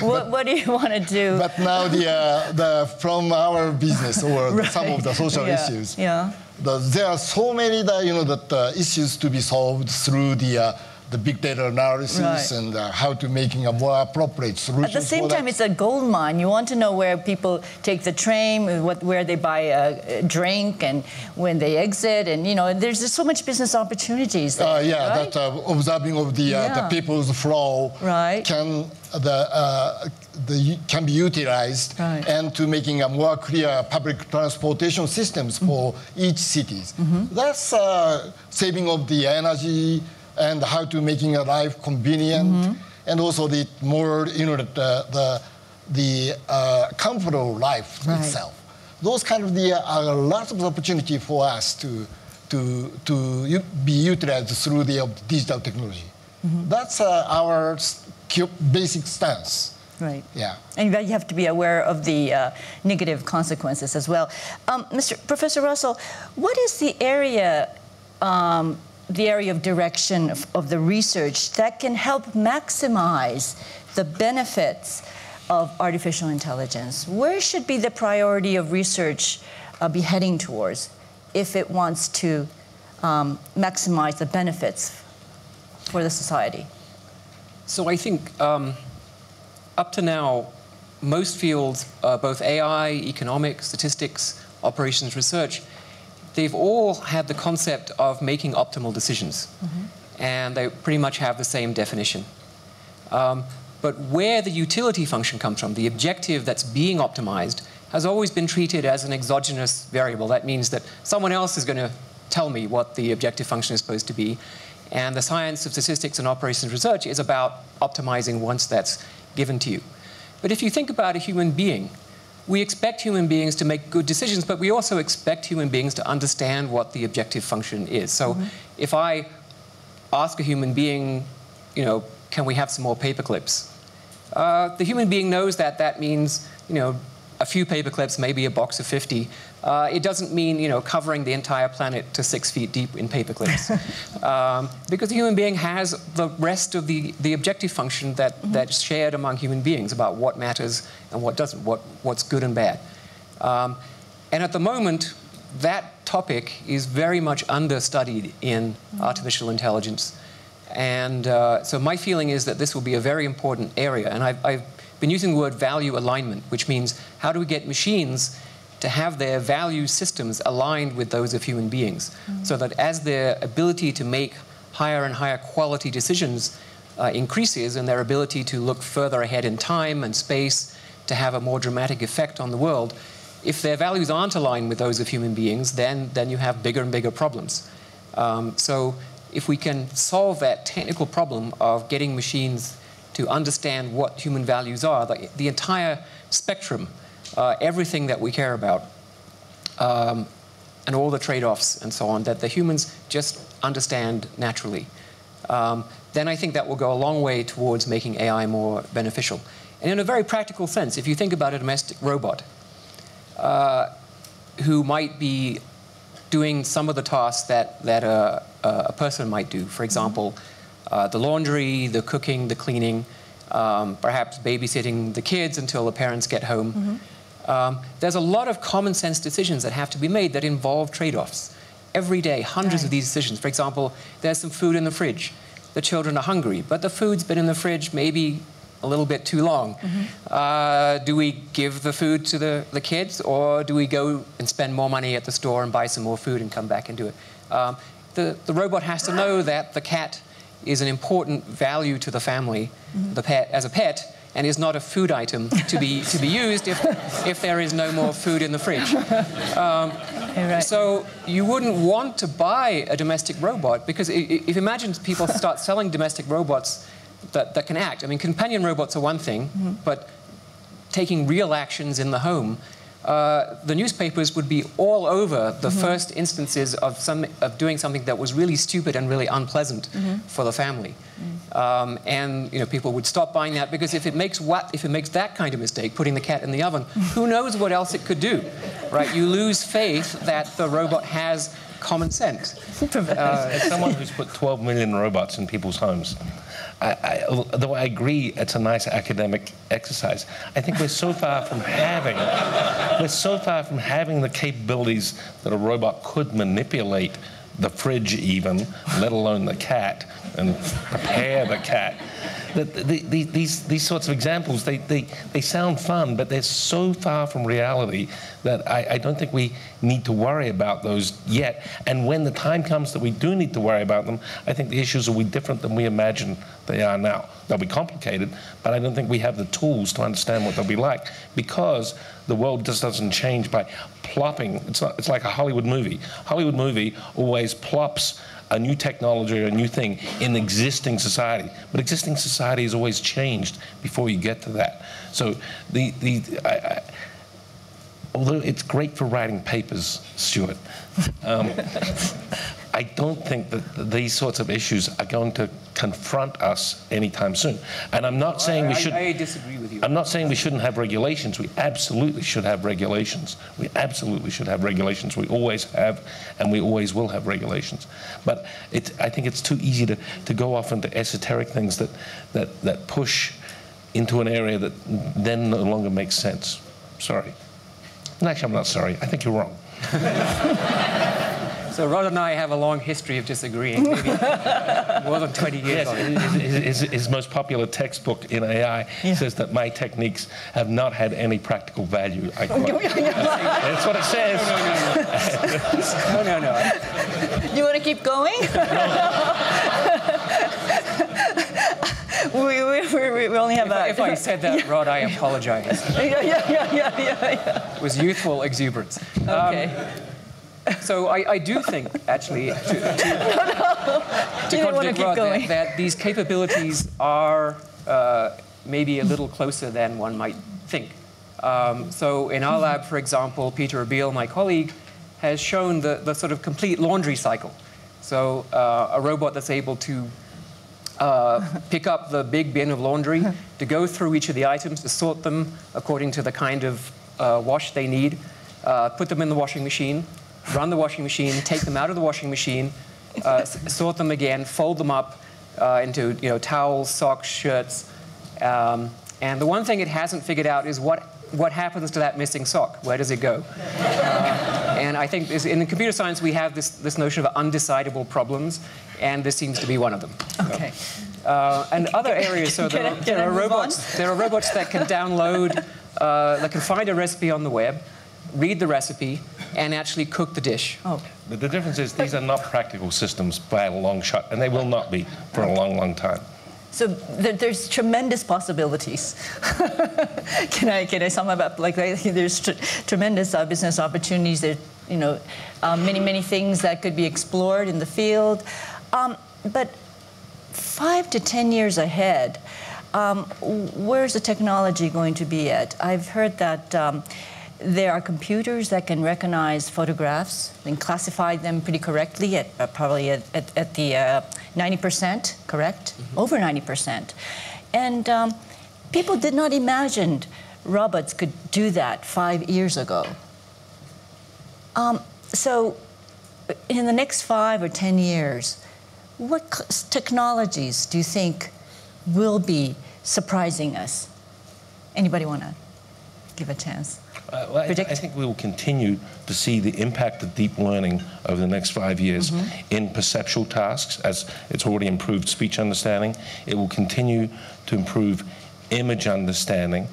but, what do you want to do? But now the, uh, the, from our business or right. some of the social yeah. issues, yeah. The, there are so many that, you know, that, uh, issues to be solved through the uh, the big data analysis right. and uh, how to making a more appropriate solution. At the same time, it's a gold mine. You want to know where people take the train, what, where they buy a drink, and when they exit, and you know, there's just so much business opportunities there, uh, yeah, right? that uh, observing of the, uh, yeah. the people's flow right. can the, uh, the can be utilized right. and to making a more clear public transportation systems for mm-hmm. each cities. Mm-hmm. That's uh, saving of the energy. And how to making a life convenient, mm-hmm. and also the more, you know, the the, the uh, comfortable life right. itself. Those kind of the are a lot of opportunity for us to to to be utilized through the digital technology. Mm-hmm. That's uh, our basic stance. Right. Yeah. And you have to be aware of the uh, negative consequences as well. Um, Mister Professor Russell, what is the area? Um, the area of direction of, of the research that can help maximize the benefits of artificial intelligence? Where should be the priority of research uh, be heading towards if it wants to um, maximize the benefits for the society? So I think um, up to now, most fields, uh, both A I, economics, statistics, operations research, they've all had the concept of making optimal decisions. Mm-hmm. And they pretty much have the same definition. Um, but where the utility function comes from, the objective that's being optimized, has always been treated as an exogenous variable. That means that someone else is going to tell me what the objective function is supposed to be. And the science of statistics and operations research is about optimizing once that's given to you. But if you think about a human being, we expect human beings to make good decisions, but we also expect human beings to understand what the objective function is. So mm-hmm. if I ask a human being, you know, can we have some more paperclips? Uh, the human being knows that that means, you know, a few paperclips, maybe a box of fifty. Uh, it doesn't mean, you know, covering the entire planet to six feet deep in paperclips. um, because the human being has the rest of the, the objective function that, mm-hmm. that's shared among human beings about what matters and what doesn't, what, what's good and bad. Um, and at the moment, that topic is very much understudied in mm-hmm. artificial intelligence. And uh, so my feeling is that this will be a very important area. And I've, I've been using the word value alignment, which means how do we get machines to have their value systems aligned with those of human beings, mm-hmm. so that as their ability to make higher and higher quality decisions uh, increases and their ability to look further ahead in time and space to have a more dramatic effect on the world, if their values aren't aligned with those of human beings, then, then you have bigger and bigger problems. Um, so if we can solve that technical problem of getting machines to understand what human values are, the, the entire spectrum, Uh, everything that we care about, um, and all the trade-offs and so on, that the humans just understand naturally, um, then I think that will go a long way towards making A I more beneficial. And in a very practical sense, if you think about a domestic robot uh, who might be doing some of the tasks that, that a, a person might do, for example, uh, the laundry, the cooking, the cleaning, um, perhaps babysitting the kids until the parents get home, mm-hmm. Um, there's a lot of common sense decisions that have to be made that involve trade-offs. Every day, hundreds right. of these decisions. For example, there's some food in the fridge. The children are hungry, but the food's been in the fridge maybe a little bit too long. Mm-hmm. uh, do we give the food to the, the kids, or do we go and spend more money at the store and buy some more food and come back and do it? Um, the, the robot has to know that the cat is an important value to the family, mm-hmm. the pet, as a pet, and is not a food item to be, to be used if, if there is no more food in the fridge. Um, right. So you wouldn't want to buy a domestic robot, because if imagine people start selling domestic robots that, that can act. I mean, companion robots are one thing, mm-hmm. but taking real actions in the home uh, the newspapers would be all over the mm-hmm. first instances of, some, of doing something that was really stupid and really unpleasant mm-hmm. for the family. Mm-hmm. um, and you know, people would stop buying that, because if it makes what, if it makes that kind of mistake, putting the cat in the oven, who knows what else it could do, right? You lose faith that the robot has common sense. Uh, As someone who's put twelve million robots in people's homes, I, I, though I agree it's a nice academic exercise, I think we're so far from having we're so far from having the capabilities that a robot could manipulate the fridge even, let alone the cat, and prepare the cat. The, the, the, these, these sorts of examples, they, they, they sound fun, but they're so far from reality that I, I don't think we need to worry about those yet. And when the time comes that we do need to worry about them, I think the issues will be different than we imagine they are now. They'll be complicated, but I don't think we have the tools to understand what they'll be like, because the world just doesn't change by plopping. It's, not, it's like a Hollywood movie. Hollywood movie always plops a new technology or a new thing in existing society. But existing society is always changed before you get to that. So the, the I, I, although it's great for writing papers, Stuart, um, I don't think that these sorts of issues are going to confront us anytime soon. And I'm not saying we should. I, I disagree with you. I'm not saying we shouldn't have regulations. We absolutely should have regulations. We absolutely should have regulations. We always have, and we always will have regulations. But it, I think it's too easy to, to go off into esoteric things that, that, that push into an area that then no longer makes sense. Sorry. And actually, I'm not sorry. I think you're wrong. So Rod and I have a long history of disagreeing, maybe more than twenty years. Yes, on it. His, his, his most popular textbook in A I yeah. says that my techniques have not had any practical value. I quote. That's what it says. No, no, no. no, no, no. You want to keep going? We, we, we, we only have if a... I, if I said that, yeah. Rod, I apologize. yeah, yeah, yeah, yeah, yeah, yeah. It was youthful exuberance. Okay. Um, So I, I do think, actually, to, to, no, no. to contradict Rod, that, that these capabilities are uh, maybe a little closer than one might think. Um, so in our lab, for example, Peter Abiel, my colleague, has shown the, the sort of complete laundry cycle. So uh, a robot that's able to uh, pick up the big bin of laundry, to go through each of the items, to sort them according to the kind of uh, wash they need, uh, put them in the washing machine, run the washing machine, take them out of the washing machine, uh, sort them again, fold them up uh, into you know, towels, socks, shirts. Um, and the one thing it hasn't figured out is what, what happens to that missing sock? Where does it go? Uh, and I think this, in computer science, we have this, this notion of undecidable problems, and this seems to be one of them. Okay. So, uh, and other areas, so there, I, there, are robots, there are robots that can download, uh, that can find a recipe on the web, read the recipe, and actually cook the dish. Oh. But the difference is these are not practical systems by a long shot, and they will not be for a long, long time. So there's tremendous possibilities. can I can I sum it up? Like there's tr tremendous uh, business opportunities. There, you know, uh, many many things that could be explored in the field. Um, but five to ten years ahead, um, where's the technology going to be at? I've heard that. Um, There are computers that can recognize photographs and classify them pretty correctly at uh, probably at, at, at the uh, ninety percent, correct? Mm-hmm. Over ninety percent. And um, people did not imagine robots could do that five years ago. Um, so in the next five or ten years, what technologies do you think will be surprising us? Anybody want to give a chance? Uh, well, I, th I think we will continue to see the impact of deep learning over the next five years mm-hmm. in perceptual tasks, as it's already improved speech understanding. It will continue to improve image understanding.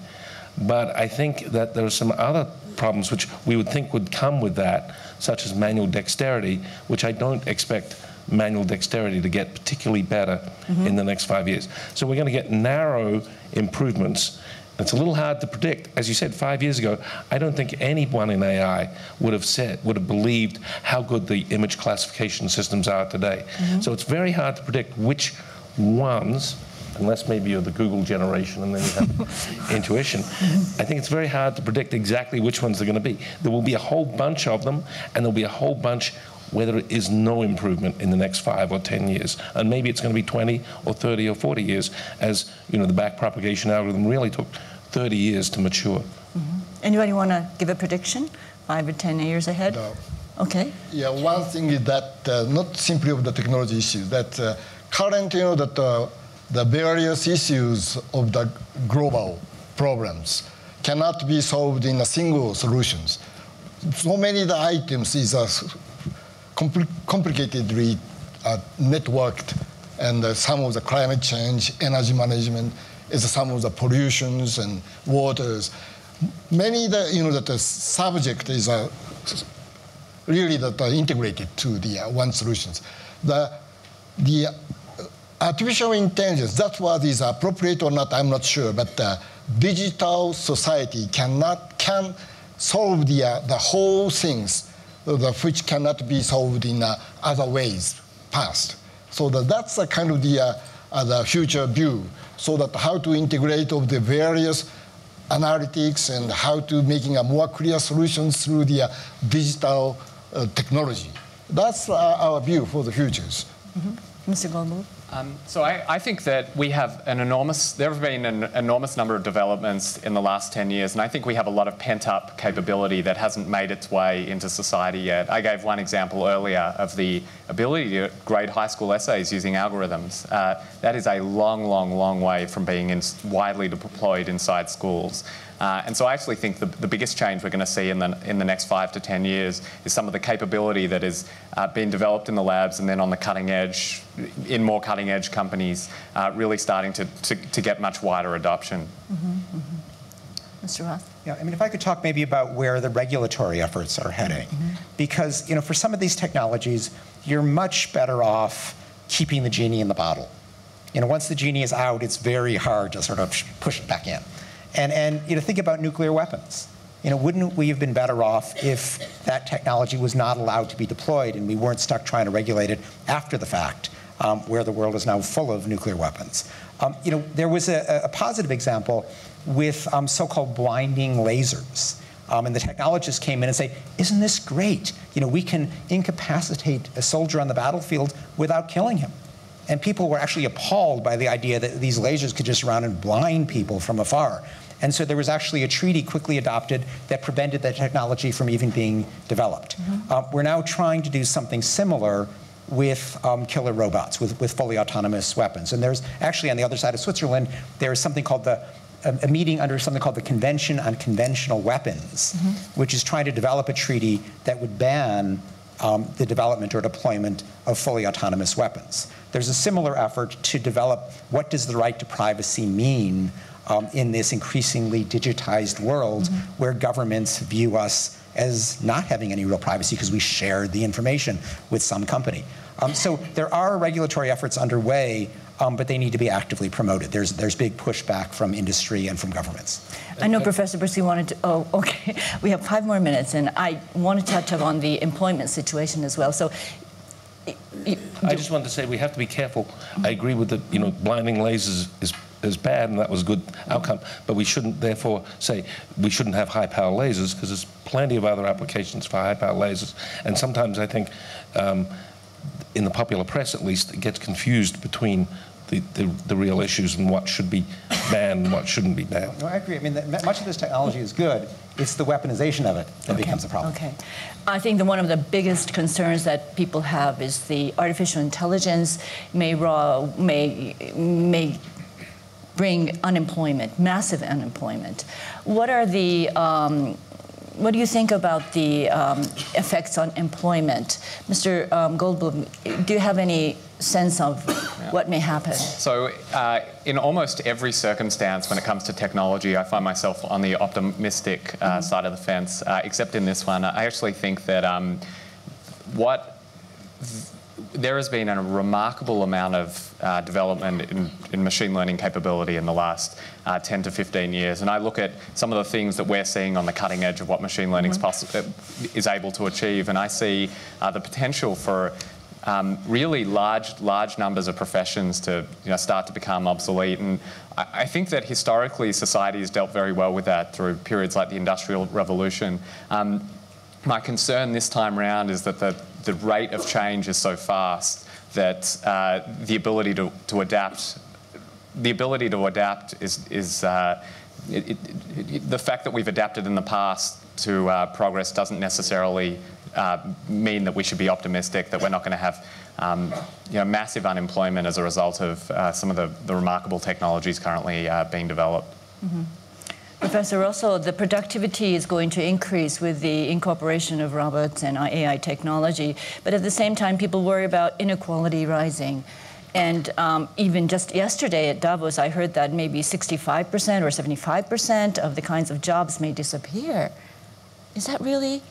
But I think that there are some other problems which we would think would come with that, such as manual dexterity, which I don't expect manual dexterity to get particularly better mm-hmm. in the next five years. So we're going to get narrow improvements. It's a little hard to predict. As you said, five years ago, I don't think anyone in A I would have said, would have believed how good the image classification systems are today. Mm-hmm. So it's very hard to predict which ones unless maybe you're the Google generation and then you have intuition. I think it's very hard to predict exactly which ones they're going to be. There will be a whole bunch of them, and there'll be a whole bunch where there is no improvement in the next five or ten years. And maybe it's going to be twenty or thirty or forty years, as you know, the back propagation algorithm really took thirty years to mature. Mm-hmm. Anybody want to give a prediction, five or ten years ahead? No. Okay. Yeah, one thing is that uh, not simply of the technology issues, that uh, current, you know, that uh, the various issues of the global problems cannot be solved in a single solutions. So many of the items is a compl complicatedly uh, networked, and uh, some of the climate change, energy management, is some of the pollutions and waters. Many, the, you know, that the subject is a uh, really that are integrated to the uh, one solutions. The, the artificial intelligence, that's what is appropriate or not, I'm not sure, but the digital society cannot, can solve the, uh, the whole things the, which cannot be solved in uh, other ways past. So that, that's a kind of the, uh, uh, the future view, so that how to integrate of the various analytics and how to making a more clear solutions through the uh, digital uh, technology. That's uh, our view for the futures. Mm-hmm. Mister Goldbloom? Um, so I, I think that we have an enormous, there have been an enormous number of developments in the last ten years, and I think we have a lot of pent-up capability that hasn't made its way into society yet. I gave one example earlier of the ability to grade high school essays using algorithms. Uh, that is a long, long, long way from being in, widely deployed inside schools. Uh, and so I actually think the, the biggest change we're going to see in the, in the next five to ten years is some of the capability that is uh, being developed in the labs and then on the cutting edge, in more cutting edge companies, uh, really starting to, to, to get much wider adoption. Mm-hmm, mm-hmm. Mister Roth? Yeah, I mean, if I could talk maybe about where the regulatory efforts are heading. Mm-hmm. Because, you know, for some of these technologies, you're much better off keeping the genie in the bottle. You know, once the genie is out, it's very hard to sort of push it back in. And, and you know, think about nuclear weapons. You know, wouldn't we have been better off if that technology was not allowed to be deployed and we weren't stuck trying to regulate it after the fact, um, where the world is now full of nuclear weapons? Um, you know, there was a, a positive example with um, so-called blinding lasers. Um, and the technologists came in and say, isn't this great? You know, we can incapacitate a soldier on the battlefield without killing him. And people were actually appalled by the idea that these lasers could just run and blind people from afar. And so there was actually a treaty quickly adopted that prevented that technology from even being developed. Mm-hmm. uh, we're now trying to do something similar with um, killer robots, with, with fully autonomous weapons. And there's actually, on the other side of Switzerland, there's something called the, a, a meeting under something called the Convention on Conventional Weapons, mm-hmm. which is trying to develop a treaty that would ban um, the development or deployment of fully autonomous weapons. There's a similar effort to develop what does the right to privacy mean Um, in this increasingly digitized world mm-hmm. where governments view us as not having any real privacy because we share the information with some company. Um, so there are regulatory efforts underway, um, but they need to be actively promoted. There's, there's big pushback from industry and from governments. I know uh, Professor Brooks, you wanted to, oh, okay. We have five more minutes, and I want to touch on the employment situation as well. So. I just wanted to say we have to be careful. I agree with the, you know, blinding lasers is is bad, and that was a good outcome. But we shouldn't, therefore, say we shouldn't have high-power lasers, because there's plenty of other applications for high-power lasers. And sometimes I think, um, in the popular press at least, it gets confused between the, the, the real issues and what should be banned and what shouldn't be banned. No, I agree. I mean, much of this technology is good. It's the weaponization of it that okay. becomes a problem. Okay. I think that one of the biggest concerns that people have is the artificial intelligence may raw, may may. bring unemployment, massive unemployment. What are the, um, what do you think about the um, effects on employment? Mister Um, Goldblum, do you have any sense of yeah. what may happen? So uh, in almost every circumstance when it comes to technology, I find myself on the optimistic uh, mm-hmm. side of the fence, uh, except in this one. I actually think that um, what, there has been a remarkable amount of uh, development in, in machine learning capability in the last uh, ten to fifteen years. And I look at some of the things that we're seeing on the cutting edge of what machine learning mm-hmm. is able to achieve, and I see uh, the potential for um, really large, large numbers of professions to you know, start to become obsolete. And I, I think that historically society has dealt very well with that through periods like the Industrial Revolution. Um, my concern this time round is that the, the rate of change is so fast that uh, the ability to, to adapt, the ability to adapt is, is uh, it, it, it, the fact that we've adapted in the past to uh, progress doesn't necessarily uh, mean that we should be optimistic that we're not going to have um, you know, massive unemployment as a result of uh, some of the, the remarkable technologies currently uh, being developed. Mm-hmm. Professor Russell, the productivity is going to increase with the incorporation of robots and A I technology, but at the same time people worry about inequality rising. And um, even just yesterday at Davos, I heard that maybe sixty-five percent or seventy-five percent of the kinds of jobs may disappear. Is that really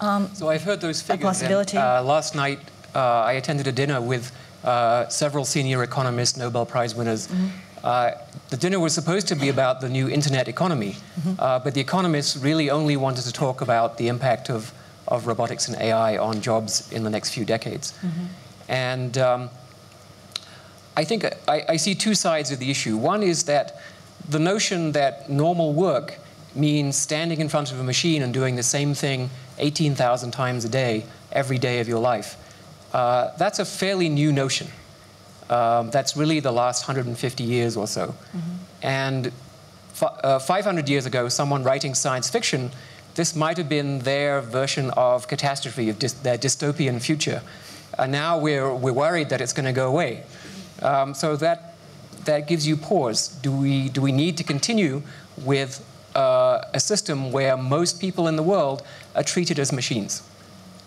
um, so I've heard those figures, a possibility? And, uh, last night, uh, I attended a dinner with uh, several senior economists, Nobel Prize winners. Mm-hmm. uh, the dinner was supposed to be about the new internet economy, mm-hmm. uh, but the economists really only wanted to talk about the impact of, of robotics and A I on jobs in the next few decades. Mm-hmm. And um, I think I, I see two sides of the issue. One is that the notion that normal work means standing in front of a machine and doing the same thing eighteen thousand times a day, every day of your life. Uh, that's a fairly new notion. Um, that's really the last one hundred fifty years or so. Mm-hmm. And uh, five hundred years ago, someone writing science fiction, this might have been their version of catastrophe, of dy- their dystopian future. And now we're, we're worried that it's going to go away. Um, so that, that gives you pause. Do we, do we need to continue with Uh, a system where most people in the world are treated as machines?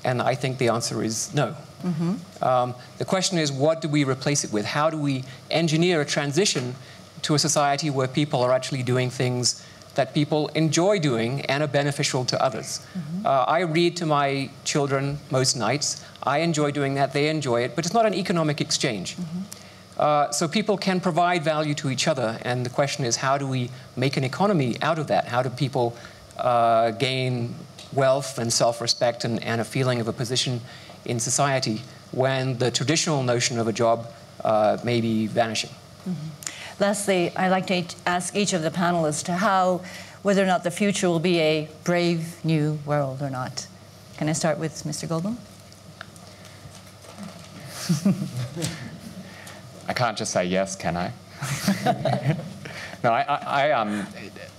And I think the answer is no. Mm-hmm. Um, the question is, what do we replace it with? How do we engineer a transition to a society where people are actually doing things that people enjoy doing and are beneficial to others? Mm-hmm. uh, I read to my children most nights. I enjoy doing that, they enjoy it, but it's not an economic exchange. Mm-hmm. Uh, so people can provide value to each other, and the question is, how do we make an economy out of that? How do people uh, gain wealth and self-respect and, and a feeling of a position in society when the traditional notion of a job uh, may be vanishing? Mm-hmm. Lastly, I'd like to ask each of the panelists how, whether or not the future will be a brave new world or not. Can I start with Mister Goldblum? I can't just say yes, can I? No, I, I, I um,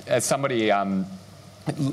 as somebody um,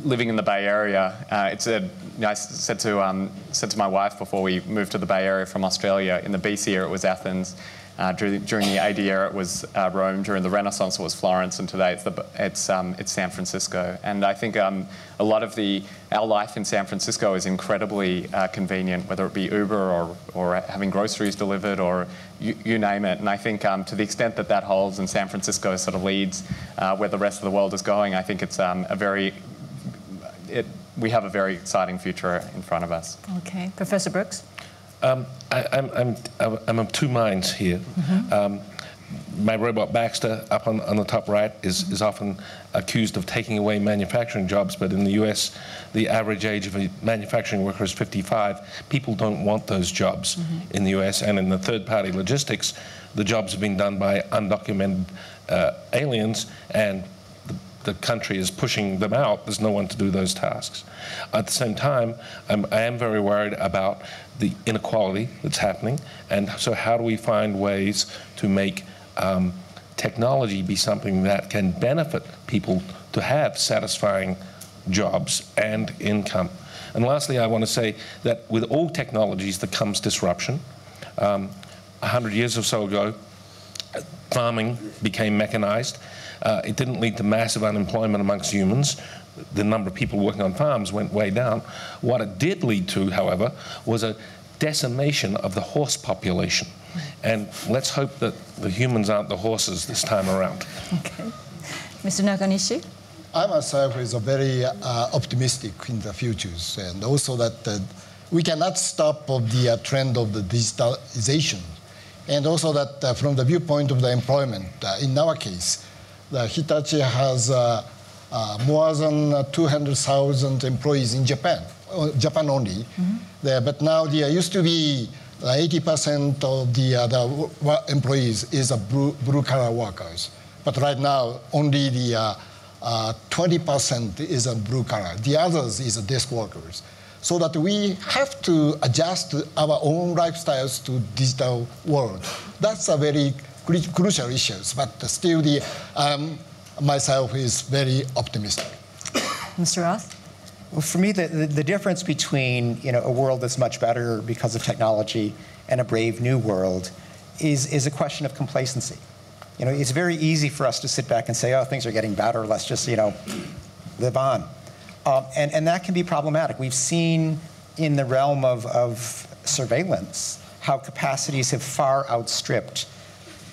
living in the Bay Area, uh, it's a, you know, I said to um, said to my wife before we moved to the Bay Area from Australia. In the B C era, it was Athens. Uh, during, during the A D era, it was uh, Rome. During the Renaissance, it was Florence, and today it's the, it's um, it's San Francisco. And I think um, a lot of the our life in San Francisco is incredibly uh, convenient, whether it be Uber or or having groceries delivered or You, you name it. And I think um, to the extent that that holds and San Francisco sort of leads uh, where the rest of the world is going, I think it's um, a very, it, we have a very exciting future in front of us. Okay. Professor Brooks? Um, I, I'm, I'm, I'm of two minds here. Mm-hmm. um, my robot Baxter up on, on the top right is, mm-hmm. is often accused of taking away manufacturing jobs, but in the U S the average age of a manufacturing worker is fifty-five. People don't want those jobs, mm-hmm. in the U S and in the third-party logistics, the jobs have been done by undocumented uh, aliens, and the, the country is pushing them out. There's no one to do those tasks. At the same time, I'm, I am very worried about the inequality that's happening, and so how do we find ways to make Um, technology be something that can benefit people to have satisfying jobs and income? And lastly, I want to say that with all technologies there comes disruption. Um, a hundred years or so ago, farming became mechanized. Uh, it didn't lead to massive unemployment amongst humans. The number of people working on farms went way down. What it did lead to, however, was a decimation of the horse population. And let's hope that the humans aren't the horses this time around. Okay. Mister Nakanishi? I myself is a very uh, optimistic in the futures, and also that uh, we cannot stop of the uh, trend of the digitalization, and also that uh, from the viewpoint of the employment, uh, in our case, the Hitachi has uh, uh, more than two hundred thousand employees in Japan, uh, Japan only. Mm-hmm. There, but now there used to be eighty percent of the, uh, the employees is a blue, blue collar workers. But right now, only the uh, uh, twenty percent is a blue collar. The others is desk workers. So that we have to adjust our own lifestyles to digital world. That's a very crucial issue. But still, the, um, myself is very optimistic. Mister Roth? Well, for me, the, the, the difference between you know a world that's much better because of technology and a brave new world is, is a question of complacency. You know, it's very easy for us to sit back and say, oh, things are getting better, let's just you know live on. Um, and, and that can be problematic. We've seen in the realm of, of surveillance how capacities have far outstripped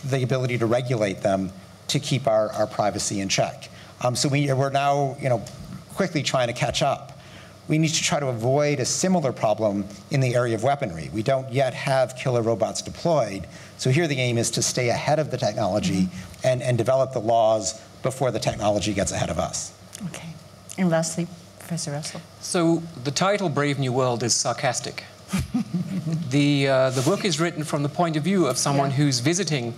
the ability to regulate them to keep our, our privacy in check. Um, so we, we're now you know, quickly trying to catch up. We need to try to avoid a similar problem in the area of weaponry. We don't yet have killer robots deployed. So here the aim is to stay ahead of the technology mm-hmm. and, and develop the laws before the technology gets ahead of us. Okay. And lastly, Professor Russell. So the title, Brave New World, is sarcastic. the, uh, the book is written from the point of view of someone yeah. who's visiting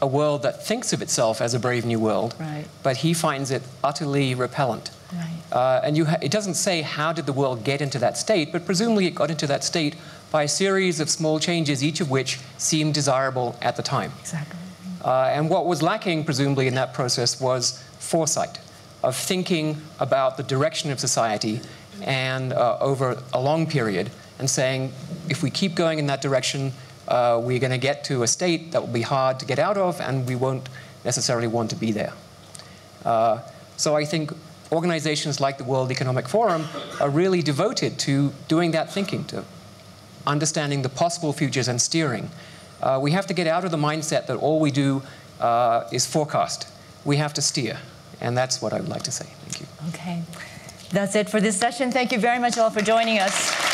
a world that thinks of itself as a brave new world, right. but he finds it utterly repellent. Right. Uh, and you ha it doesn't say how did the world get into that state, but presumably it got into that state by a series of small changes, each of which seemed desirable at the time. Exactly. Uh, and what was lacking, presumably, in that process was foresight, of thinking about the direction of society and uh, over a long period, and saying, if we keep going in that direction, Uh, we're going to get to a state that will be hard to get out of, and we won't necessarily want to be there. Uh, so I think organizations like the World Economic Forum are really devoted to doing that thinking, to understanding the possible futures and steering. Uh, we have to get out of the mindset that all we do uh, is forecast. We have to steer, and that's what I would like to say. Thank you. Okay. That's it for this session. Thank you very much all for joining us.